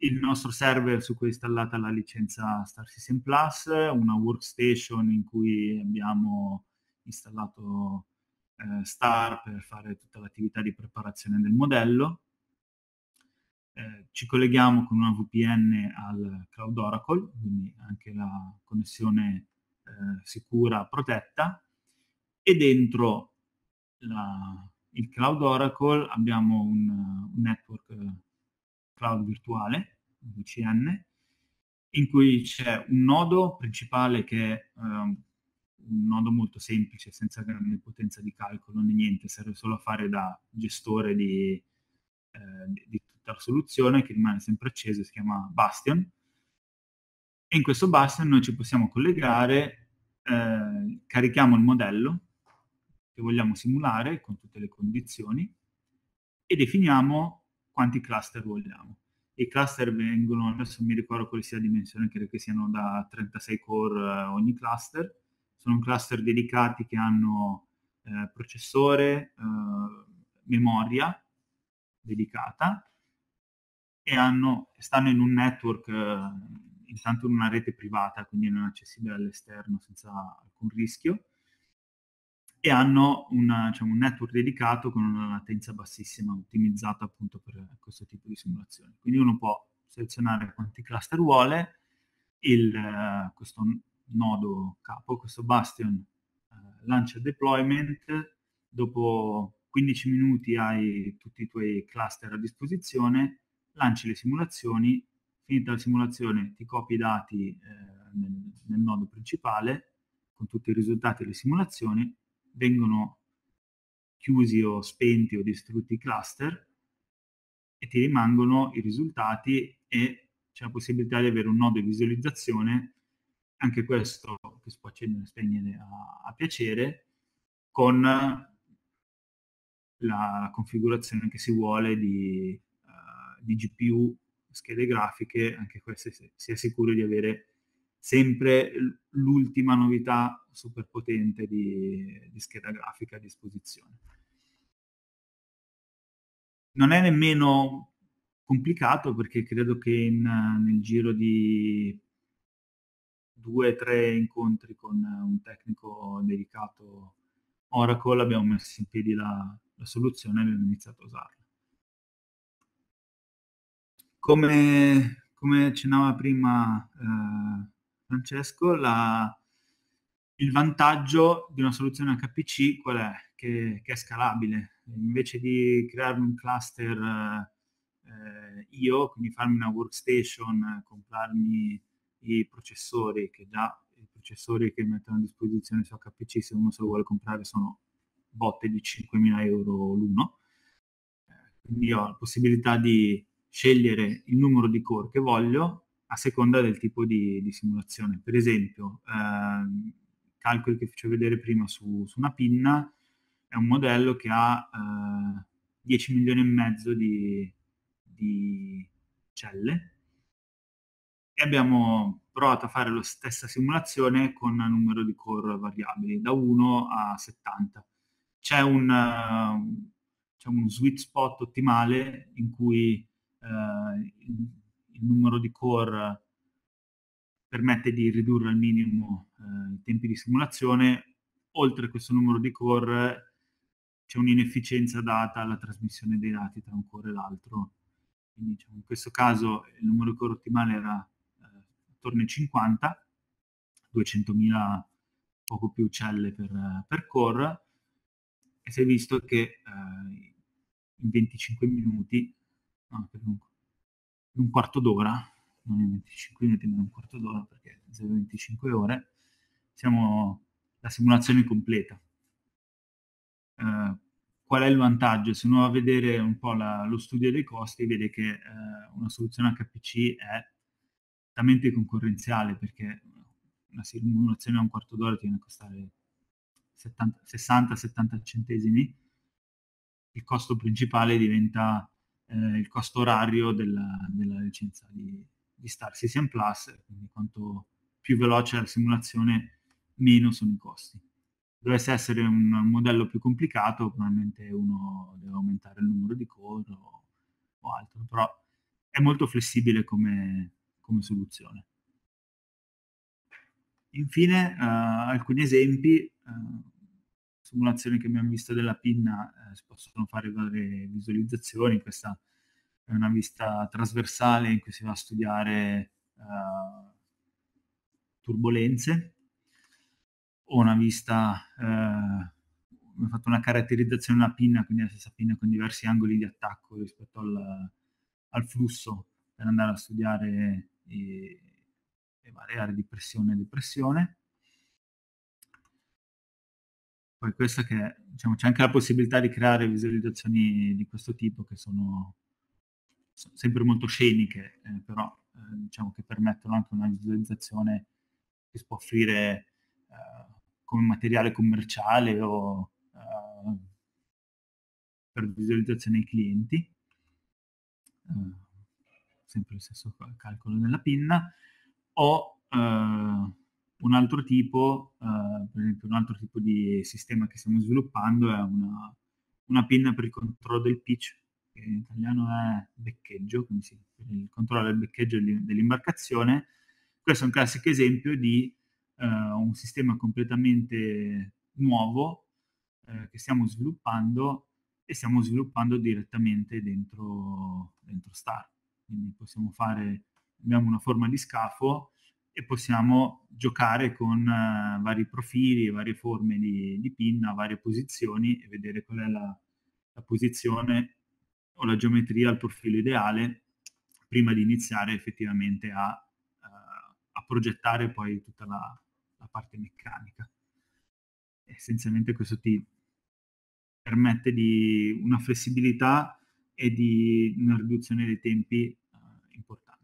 il nostro server su cui è installata la licenza STAR-CCM plus, una workstation in cui abbiamo installato eh, Star per fare tutta l'attività di preparazione del modello. Eh, ci colleghiamo con una V P N al Cloud Oracle, quindi anche la connessione eh, sicura, protetta, e dentro la, il Cloud Oracle abbiamo un, un network cloud virtuale, V C N, in cui c'è un nodo principale che è eh, un nodo molto semplice, senza grande potenza di calcolo né niente, serve solo a fare da gestore di, eh, di la soluzione, che rimane sempre acceso, si chiama Bastion, e in questo Bastion noi ci possiamo collegare, eh, carichiamo il modello, che vogliamo simulare con tutte le condizioni e definiamo quanti cluster vogliamo. I cluster vengono, adesso mi ricordo quale sia la dimensione, credo che siano da trentasei core ogni cluster. Sono cluster dedicati che hanno eh, processore, eh, memoria dedicata e hanno, stanno in un network, eh, intanto in una rete privata, quindi non accessibile all'esterno senza alcun rischio, e hanno una, cioè un network dedicato con una latenza bassissima, ottimizzata appunto per questo tipo di simulazioni. Quindi uno può selezionare quanti cluster vuole, il, eh, questo nodo capo, questo bastion eh, lancia il deployment, dopo quindici minuti hai tutti i tuoi cluster a disposizione, lanci le simulazioni, finita la simulazione ti copi i dati eh, nel, nel nodo principale con tutti i risultati delle simulazioni, vengono chiusi o spenti o distrutti i cluster e ti rimangono i risultati e c'è la possibilità di avere un nodo di visualizzazione, anche questo che si può accendere e spegnere a, a piacere, con la configurazione che si vuole di, uh, di G P U, schede grafiche, anche queste si è sicuro di avere sempre l'ultima novità super potente di, di scheda grafica a disposizione. Non è nemmeno complicato perché credo che in, nel giro di due o tre incontri con un tecnico dedicato Oracle abbiamo messo in piedi la, la soluzione e abbiamo iniziato a usarla. Come, come accennava prima eh, Francesco, la, il vantaggio di una soluzione H P C qual è? Che, che è scalabile. Invece di crearmi un cluster eh, io, quindi farmi una workstation, comprarmi i processori, che già i processori che mettono a disposizione su H P C, se uno se lo vuole comprare, sono botte di cinquemila euro l'uno. Eh, quindi ho la possibilità di scegliere il numero di core che voglio a seconda del tipo di, di simulazione. Per esempio, eh, calcoli che facevo vedere prima su, su una pinna, è un modello che ha eh, dieci milioni e mezzo di, di celle, e abbiamo provato a fare la stessa simulazione con numero di core variabili, da uno a settanta. C'è un, uh, c'è un sweet spot ottimale in cui uh, il, il numero di core permette di ridurre al minimo uh, i tempi di simulazione. Oltre a questo numero di core c'è un'inefficienza data alla trasmissione dei dati tra un core e l'altro. Quindi diciamo, in questo caso il numero di core ottimale era eh, attorno ai cinquanta, duecentomila poco più celle per, per core, e si è visto che eh, in venticinque minuti, no, per un, per un quarto d'ora, non in venticinque minuti ma in un quarto d'ora perché zero venticinque ore, siamo la simulazione completa. Eh, Qual è il vantaggio? Se uno va a vedere un po' la, lo studio dei costi, vede che eh, una soluzione H P C è talmente concorrenziale, perché una simulazione a un quarto d'ora ti viene a costare sessanta settanta centesimi. Il costo principale diventa eh, il costo orario della, della licenza di, di STAR-SiCem plus, quindi quanto più veloce è la simulazione, meno sono i costi. Dovesse essere un modello più complicato, probabilmente uno deve aumentare il numero di core o, o altro, però è molto flessibile come, come soluzione. Infine, eh, alcuni esempi, eh, simulazioni che abbiamo visto della pinna, eh, si possono fare varie visualizzazioni. Questa è una vista trasversale in cui si va a studiare eh, turbolenze. Ho una vista, eh, ho fatto una caratterizzazione della pinna, quindi la stessa pinna con diversi angoli di attacco rispetto al, al flusso, per andare a studiare i, le varie aree di pressione e depressione. Poi questa che c'è diciamo, anche la possibilità di creare visualizzazioni di questo tipo che sono, sono sempre molto sceniche, eh, però eh, diciamo che permettono anche una visualizzazione che si può offrire come materiale commerciale o uh, per visualizzazione ai clienti, eh, sempre il stesso calcolo della pinna, o eh, un altro tipo, eh, per esempio un altro tipo di sistema che stiamo sviluppando è una, una pinna per il controllo del pitch, che in italiano è beccheggio, quindi sì, per il controllo del beccheggio dell'imbarcazione. Questo è un classico esempio di eh, un sistema completamente nuovo eh, che stiamo sviluppando e stiamo sviluppando direttamente dentro, dentro STAR. Quindi possiamo fare, abbiamo una forma di scafo e possiamo giocare con uh, vari profili, varie forme di, di pinna, varie posizioni e vedere qual è la, la posizione o la geometria, il profilo ideale prima di iniziare effettivamente a, uh, a progettare poi tutta la, la parte meccanica. Essenzialmente questo ti permette di una flessibilità e di una riduzione dei tempi uh, importante.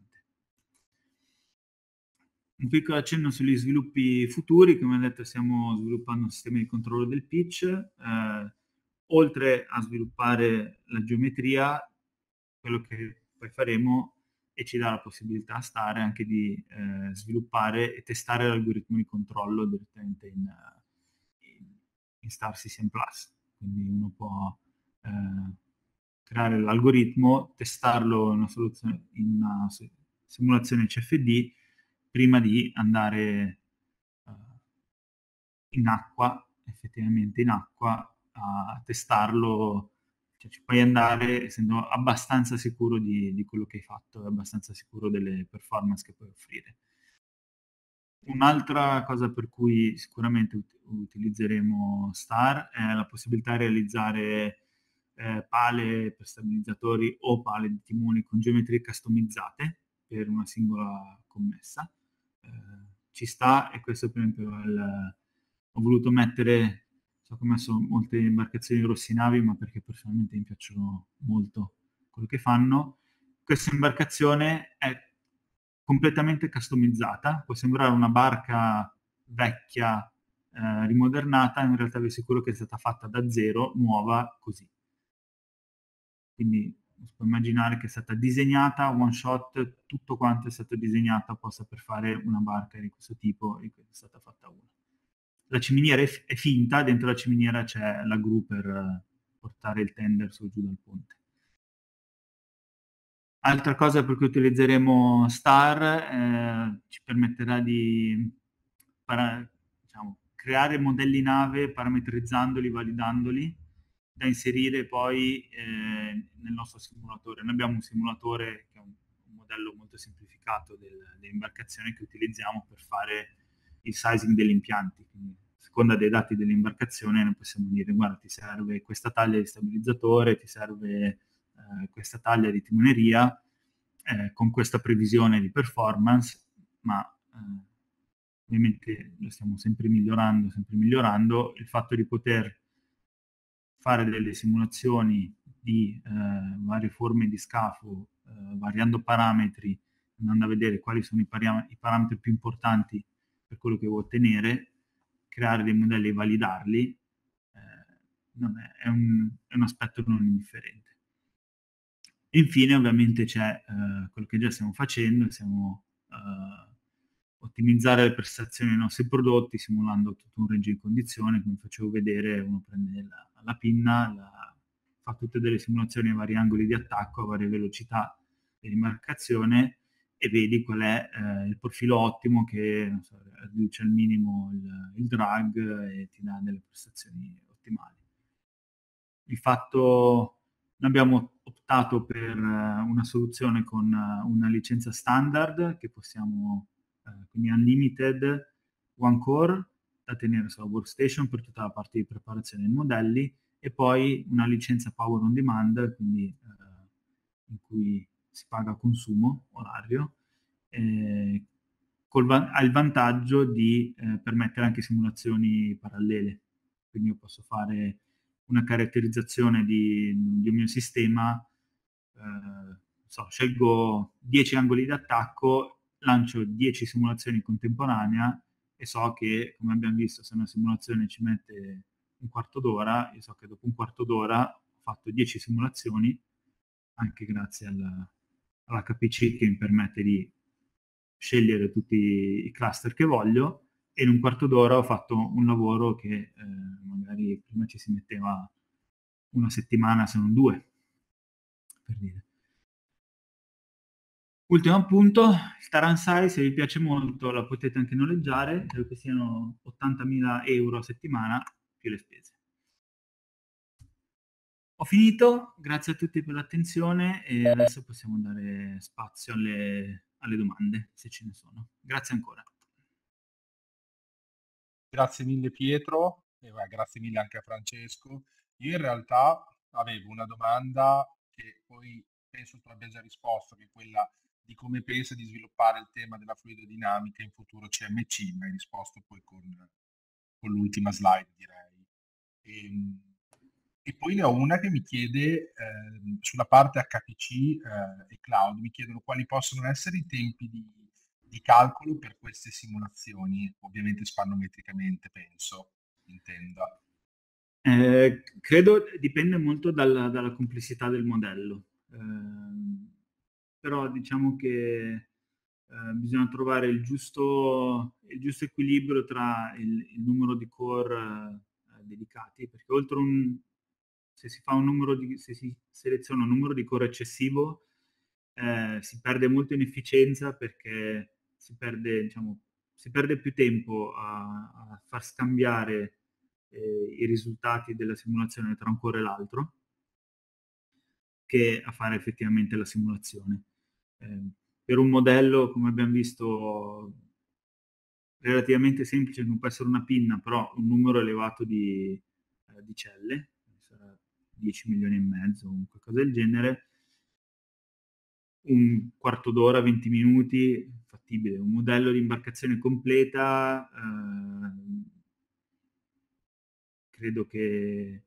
Un piccolo accenno sugli sviluppi futuri: come ho detto, stiamo sviluppando un sistema di controllo del pitch. Eh, oltre a sviluppare la geometria, quello che poi faremo e ci dà la possibilità a stare anche di eh, sviluppare e testare l'algoritmo di controllo direttamente in, in, in STAR-CCM plus. Quindi uno può eh, creare l'algoritmo, testarlo in una, soluzione, in una simulazione C F D prima di andare uh, in acqua, effettivamente in acqua, a testarlo. Cioè ci puoi andare essendo abbastanza sicuro di, di quello che hai fatto e abbastanza sicuro delle performance che puoi offrire. Un'altra cosa per cui sicuramente ut- utilizzeremo STAR è la possibilità di realizzare eh, pale per stabilizzatori o pale di timoni con geometrie customizzate per una singola commessa. Eh, ci sta, e questo per esempio il, ho voluto mettere, so che ho messo molte imbarcazioni rossinavi, ma perché personalmente mi piacciono molto quello che fanno. Questa imbarcazione è completamente customizzata, può sembrare una barca vecchia eh, rimodernata, in realtà vi assicuro che è stata fatta da zero, nuova, così. Quindi si può immaginare che è stata disegnata, one shot, tutto quanto è stato disegnato apposta per fare una barca di questo tipo, e quindi è stata fatta una. La ciminiera è, è finta, dentro la ciminiera c'è la gru per portare il tender su giù dal ponte. Altra cosa per cui utilizzeremo STAR, eh, ci permetterà di para, diciamo, creare modelli nave parametrizzandoli, validandoli, da inserire poi eh, nel nostro simulatore. Noi abbiamo un simulatore che è un, un modello molto semplificato del, dell'imbarcazione che utilizziamo per fare il sizing degli impianti. Quindi, a seconda dei dati dell'imbarcazione, noi possiamo dire: guarda, ti serve questa taglia di stabilizzatore, ti serve eh, questa taglia di timoneria, eh, con questa previsione di performance, ma eh, ovviamente lo stiamo sempre migliorando, sempre migliorando. Il fatto di poter fare delle simulazioni di eh, varie forme di scafo, eh, variando parametri, andando a vedere quali sono i, param i parametri più importanti per quello che vuoi ottenere, creare dei modelli e validarli, eh, non è, è, un, è un aspetto non indifferente. E infine ovviamente c'è eh, quello che già stiamo facendo, stiamo eh, ottimizzare le prestazioni dei nostri prodotti, simulando tutto un range di condizioni. Come facevo vedere, uno prende la, la pinna, la, fa tutte delle simulazioni a vari angoli di attacco, a varie velocità di imbarcazione, e vedi qual è eh, il profilo ottimo che non so, riduce al minimo il, il drag e ti dà delle prestazioni ottimali. Di fatto noi abbiamo optato per una soluzione con una licenza standard che possiamo... Uh, quindi unlimited one core da tenere sulla workstation per tutta la parte di preparazione dei modelli, e poi una licenza power on demand, quindi uh, in cui si paga consumo orario, eh, col va ha il vantaggio di eh, permettere anche simulazioni parallele. Quindi io posso fare una caratterizzazione di, di un mio sistema, eh, so, scelgo dieci angoli di attacco, lancio dieci simulazioni in contemporanea, e so che, come abbiamo visto, se una simulazione ci mette un quarto d'ora, io so che dopo un quarto d'ora ho fatto dieci simulazioni, anche grazie all'H P C che mi permette di scegliere tutti i cluster che voglio, e in un quarto d'ora ho fatto un lavoro che eh, magari prima ci si metteva una settimana, se non due, per dire. Ultimo appunto, il Taransai, se vi piace molto la potete anche noleggiare, credo che siano ottantamila euro a settimana più le spese. Ho finito, grazie a tutti per l'attenzione e adesso possiamo dare spazio alle, alle domande, se ce ne sono. Grazie ancora. Grazie mille Pietro, e grazie mille anche a Francesco. Io in realtà avevo una domanda che poi penso tu abbia già risposto, che è quella di come pensa di sviluppare il tema della fluidodinamica in futuro C M C, ma hai risposto poi con, con l'ultima slide, direi. E, e poi ne ho una che mi chiede, eh, sulla parte H P C eh, e cloud, mi chiedono quali possono essere i tempi di, di calcolo per queste simulazioni, ovviamente spannometricamente penso, intenda. Eh, credo dipende molto dalla, dalla complessità del modello. Eh, però diciamo che eh, bisogna trovare il giusto, il giusto equilibrio tra il, il numero di core eh, dedicati, perché oltre un, se si fa un numero di, se si seleziona un numero di core eccessivo eh, si perde molto in efficienza, perché si perde, diciamo, si perde più tempo a, a far scambiare eh, i risultati della simulazione tra un core e l'altro, che a fare effettivamente la simulazione. Eh, per un modello, come abbiamo visto, relativamente semplice, non può essere una pinna, però un numero elevato di, eh, di celle, sarà dieci milioni e mezzo, o qualcosa del genere, un quarto d'ora, venti minuti, fattibile. Un modello di imbarcazione completa, eh, credo che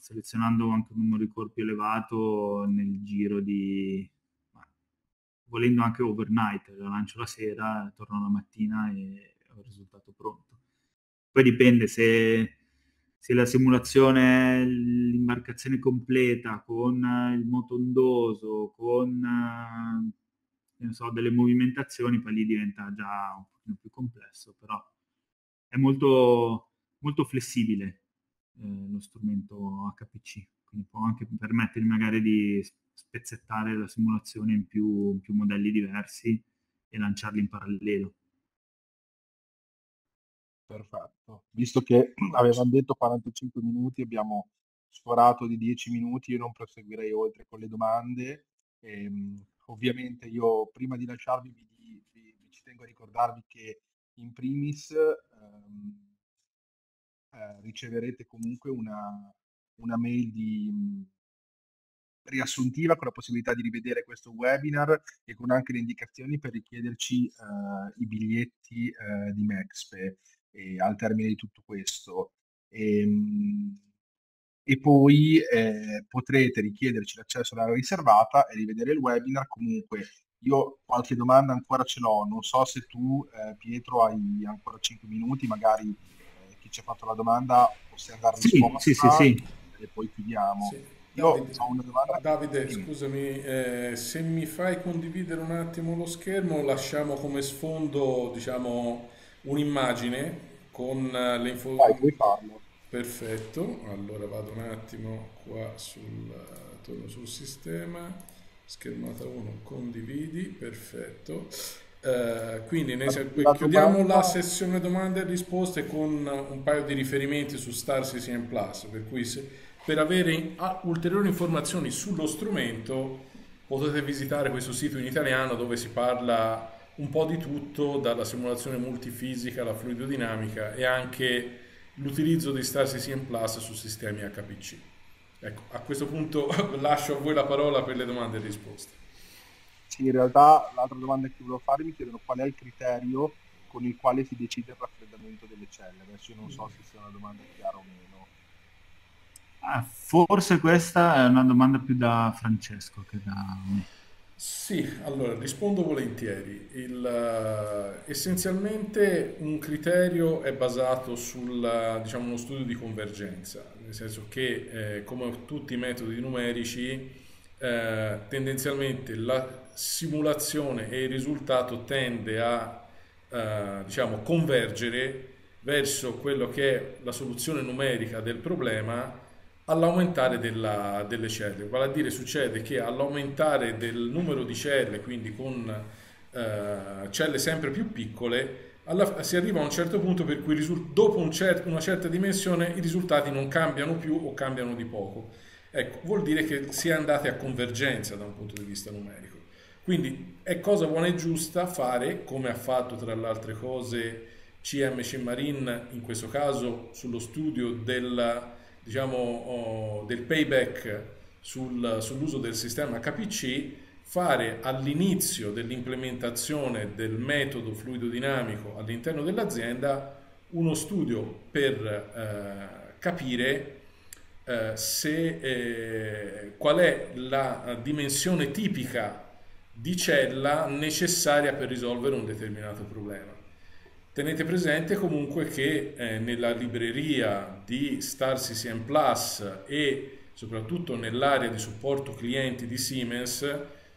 selezionando anche un numero di core più elevato nel giro di, volendo anche overnight, lo lancio la sera, torno la mattina e ho il risultato pronto. Poi dipende se, se la simulazione è l'imbarcazione completa con il moto ondoso, con non so, delle movimentazioni, poi lì diventa già un pochino più complesso, però è molto, molto flessibile lo strumento H P C, quindi può anche permettermi magari di spezzettare la simulazione in più, in più modelli diversi e lanciarli in parallelo. Perfetto, visto che avevamo detto quarantacinque minuti, abbiamo sforato di dieci minuti, io non proseguirei oltre con le domande. E, ovviamente io prima di lasciarvi vi, vi, vi ci tengo a ricordarvi che in primis um, Eh, riceverete comunque una, una mail di, mh, riassuntiva con la possibilità di rivedere questo webinar e con anche le indicazioni per richiederci eh, i biglietti eh, di MEXPE eh, al termine di tutto questo. E, mh, e poi eh, potrete richiederci l'accesso all'area riservata e rivedere il webinar. Comunque io qualche domanda ancora ce l'ho, non so se tu eh, Pietro hai ancora cinque minuti, magari ci ha fatto la domanda, possiamo darvi sì, risposta sì, sì, sì. E poi chiudiamo. Sì. Davide, io ho una domanda. Davide, sì. Scusami, eh, se mi fai condividere un attimo lo schermo, lasciamo come sfondo, diciamo, un'immagine con le informazioni. Puoi farlo. Perfetto, allora vado un attimo qua sul, torno sul sistema, schermata uno, condividi, perfetto. Uh, quindi noi la chiudiamo domanda... la sessione domande e risposte con un paio di riferimenti su STAR-CCM plus, per cui se, per avere ah, ulteriori informazioni sullo strumento potete visitare questo sito in italiano dove si parla un po' di tutto, dalla simulazione multifisica alla fluidodinamica e anche l'utilizzo di STAR-CCM plus su sistemi H P C. Ecco, a questo punto lascio a voi la parola per le domande e risposte. Sì, in realtà l'altra domanda che volevo fare, mi chiedono qual è il criterio con il quale si decide il raffreddamento delle celle. Adesso io non so se sia una domanda chiara o meno. Ah, forse questa è una domanda più da Francesco che da me. Sì, allora rispondo volentieri. Il, eh, essenzialmente un criterio è basato sul, diciamo, uno studio di convergenza, nel senso che eh, come tutti i metodi numerici eh, tendenzialmente la simulazione e il risultato tende a eh, diciamo, convergere verso quello che è la soluzione numerica del problema all'aumentare delle celle, vale a dire succede che all'aumentare del numero di celle, quindi con eh, celle sempre più piccole, alla, si arriva a un certo punto per cui dopo un cer una certa dimensione i risultati non cambiano più o cambiano di poco. Ecco, vuol dire che si è andati a convergenza da un punto di vista numerico. Quindi è cosa buona e giusta fare, come ha fatto tra le altre cose C M C Marine, in questo caso sullo studio del... diciamo, oh, del payback sul, sull'uso del sistema H P C, fare all'inizio dell'implementazione del metodo fluidodinamico all'interno dell'azienda uno studio per eh, capire eh, se, eh, qual è la dimensione tipica di cella necessaria per risolvere un determinato problema. Tenete presente comunque che eh, nella libreria di STAR-CCM+ e soprattutto nell'area di supporto clienti di Siemens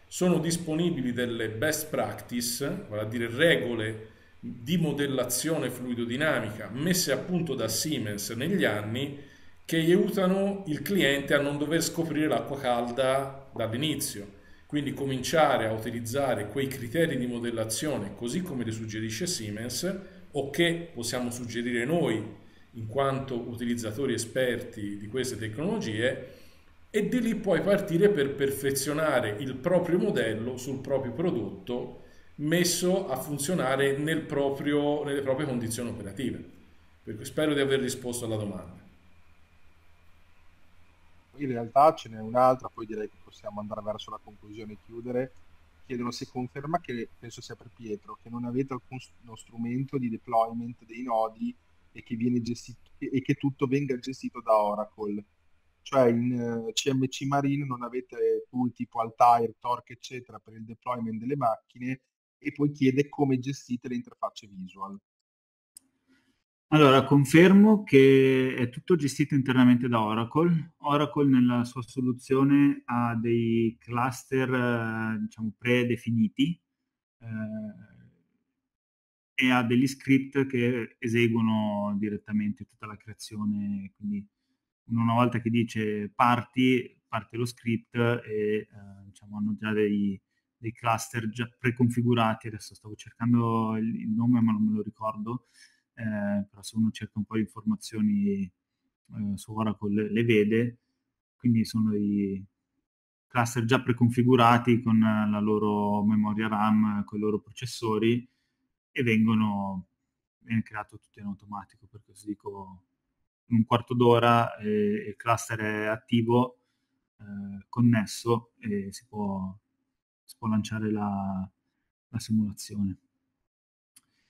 sono disponibili delle best practice, vale a dire regole di modellazione fluidodinamica messe a punto da Siemens negli anni, che aiutano il cliente a non dover scoprire l'acqua calda dall'inizio. Quindi cominciare a utilizzare quei criteri di modellazione così come li suggerisce Siemens o che possiamo suggerire noi in quanto utilizzatori esperti di queste tecnologie, e di lì poi partire per perfezionare il proprio modello sul proprio prodotto messo a funzionare nel proprio, nelle proprie condizioni operative. Per cui spero di aver risposto alla domanda. In realtà ce n'è un'altra, poi direi che possiamo andare verso la conclusione e chiudere. Chiedono se conferma, che penso sia per Pietro, che non avete alcuno strumento di deployment dei nodi e che, viene gestito, e che tutto venga gestito da Oracle. Cioè in C M C Marine non avete tool tipo Altair, Torque eccetera per il deployment delle macchine, e poi chiede come gestite le interfacce visual. Allora, confermo che è tutto gestito internamente da Oracle. Oracle nella sua soluzione ha dei cluster, diciamo, predefiniti eh, e ha degli script che eseguono direttamente tutta la creazione. Quindi una volta che dice parti, parte lo script e eh, diciamo, hanno già dei, dei cluster già preconfigurati. Adesso stavo cercando il nome ma non me lo ricordo. Eh, però se uno cerca un po' di informazioni eh, su Oracle le vede, quindi sono i cluster già preconfigurati con la loro memoria RAM, con i loro processori, e vengono viene creato tutto in automatico. Per così dico, in un quarto d'ora eh, il cluster è attivo, eh, connesso, e si può, si può lanciare la, la simulazione.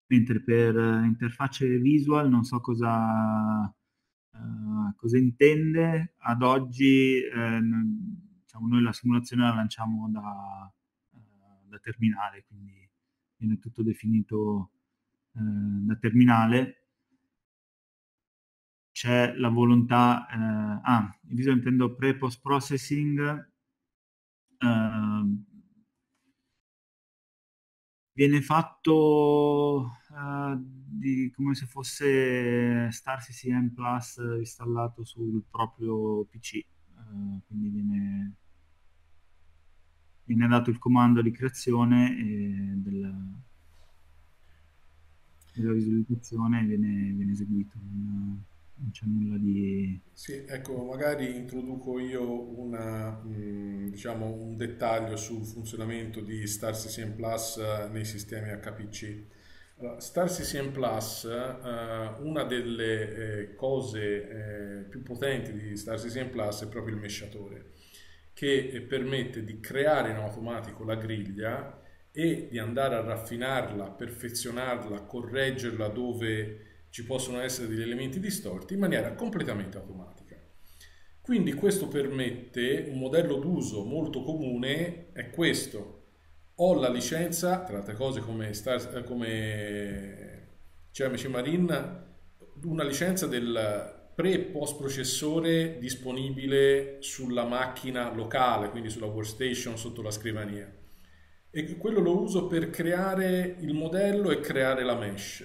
Mentre per interfacce visual non so cosa, uh, cosa intende. Ad oggi eh, diciamo, noi la simulazione la lanciamo da, uh, da terminale, quindi viene tutto definito uh, da terminale. C'è la volontà, uh, ah, il visual intendo pre-post processing, uh, viene fatto uh, di, come se fosse STAR-CCM+ installato sul proprio P C, uh, quindi viene, viene dato il comando di creazione e della, della visualizzazione viene, viene eseguito. Non, non c'è nulla di... Sì, ecco, magari introduco io una, mh, diciamo, un dettaglio sul funzionamento di STAR-CCM+ nei sistemi H P C. Allora, STAR-CCM+, eh, una delle eh, cose eh, più potenti di STAR-CCM+ è proprio il mesciatore, che eh, permette di creare in automatico la griglia e di andare a raffinarla, perfezionarla, correggerla dove ci possono essere degli elementi distorti in maniera completamente automatica. Quindi questo permette, un modello d'uso molto comune è questo, Ho la licenza, tra le altre cose, come, Star, come C M C Marine, una licenza del pre e post processore disponibile sulla macchina locale, quindi sulla workstation sotto la scrivania. E quello lo uso per creare il modello e creare la mesh.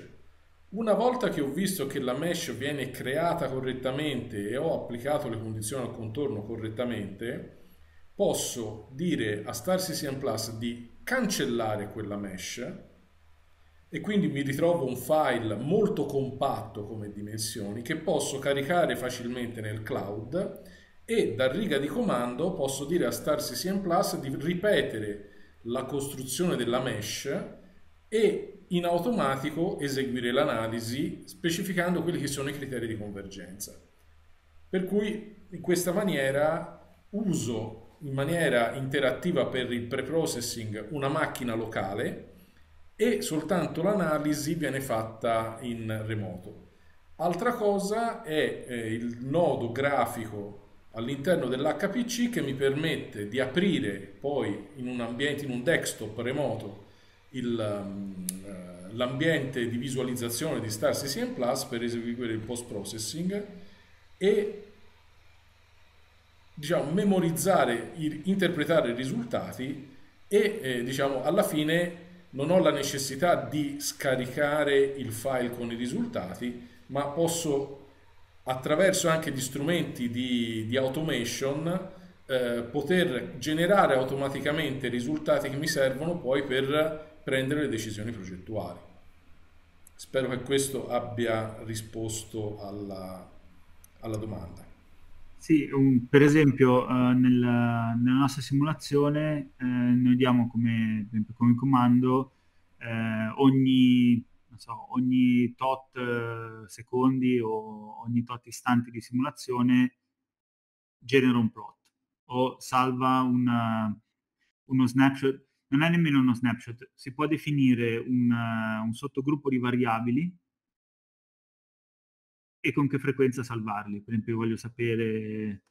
Una volta che ho visto che la mesh viene creata correttamente e ho applicato le condizioni al contorno correttamente, posso dire a STAR-CCM+ di cancellare quella mesh e quindi mi ritrovo un file molto compatto come dimensioni che posso caricare facilmente nel cloud, e da riga di comando posso dire a STAR-CCM+ di ripetere la costruzione della mesh e in automatico eseguire l'analisi specificando quelli che sono i criteri di convergenza. Per cui in questa maniera uso in maniera interattiva per il pre-processing una macchina locale e soltanto l'analisi viene fatta in remoto. Altra cosa è eh, il nodo grafico all'interno dell'H P C che mi permette di aprire poi in un ambiente, in un desktop remoto, l'ambiente um, di visualizzazione di STAR-CCM+ per eseguire il post-processing e, diciamo, memorizzare, interpretare i risultati e eh, diciamo, alla fine non ho la necessità di scaricare il file con i risultati, ma posso, attraverso anche gli strumenti di, di automation, eh, poter generare automaticamente i risultati che mi servono poi per prendere le decisioni progettuali. Spero che questo abbia risposto alla, alla domanda. Sì, un, per esempio eh, nella, nella nostra simulazione eh, noi diamo come, come comando eh, ogni, non so, ogni tot secondi o ogni tot istanti di simulazione genera un plot o salva una, uno snapshot. Non è nemmeno uno snapshot, si può definire un, un sottogruppo di variabili e con che frequenza salvarli. Per esempio, io voglio sapere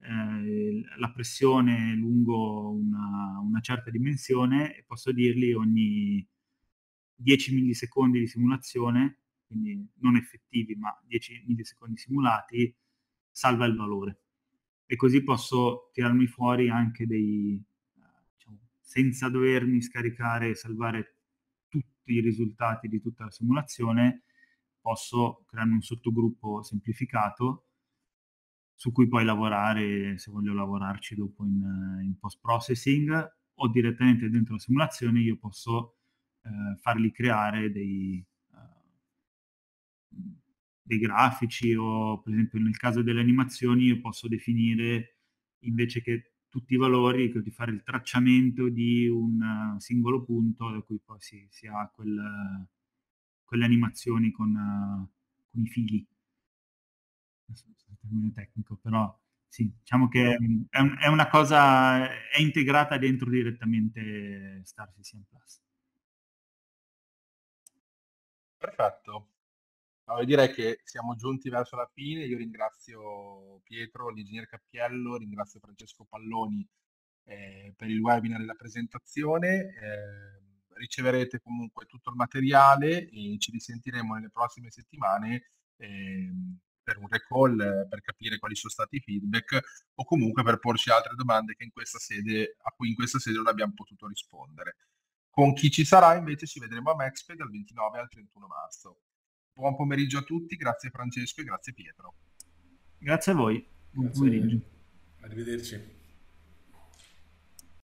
eh, la pressione lungo una, una certa dimensione e posso dirgli ogni dieci millisecondi di simulazione, quindi non effettivi ma dieci millisecondi simulati, salva il valore, e così posso tirarmi fuori anche dei, diciamo, senza dovermi scaricare e salvare tutti i risultati di tutta la simulazione. Posso creare un sottogruppo semplificato su cui poi lavorare, se voglio lavorarci dopo in, in post-processing, o direttamente dentro la simulazione io posso eh, fargli creare dei, uh, dei grafici, o per esempio nel caso delle animazioni io posso definire, invece che tutti i valori, che di fare il tracciamento di un singolo punto da cui poi si, si ha quel... quelle animazioni con, uh, con i fighi. Adesso è un termine tecnico, però sì, diciamo che è, un, è una cosa, è integrata dentro direttamente STAR-CCM+. Perfetto. Allora, direi che siamo giunti verso la fine. Io ringrazio Pietro, l'ingegner Cappiello, ringrazio Francesco Palloni eh, per il webinar e la presentazione. Eh, riceverete comunque tutto il materiale e ci risentiremo nelle prossime settimane eh, per un recall, per capire quali sono stati i feedback o comunque per porci altre domande che in questa sede, a cui in questa sede non abbiamo potuto rispondere. Con chi ci sarà invece ci vedremo a MEXPE dal ventinove al trentuno marzo. Buon pomeriggio a tutti, grazie Francesco e grazie Pietro. Grazie a voi, buon pomeriggio. Arrivederci.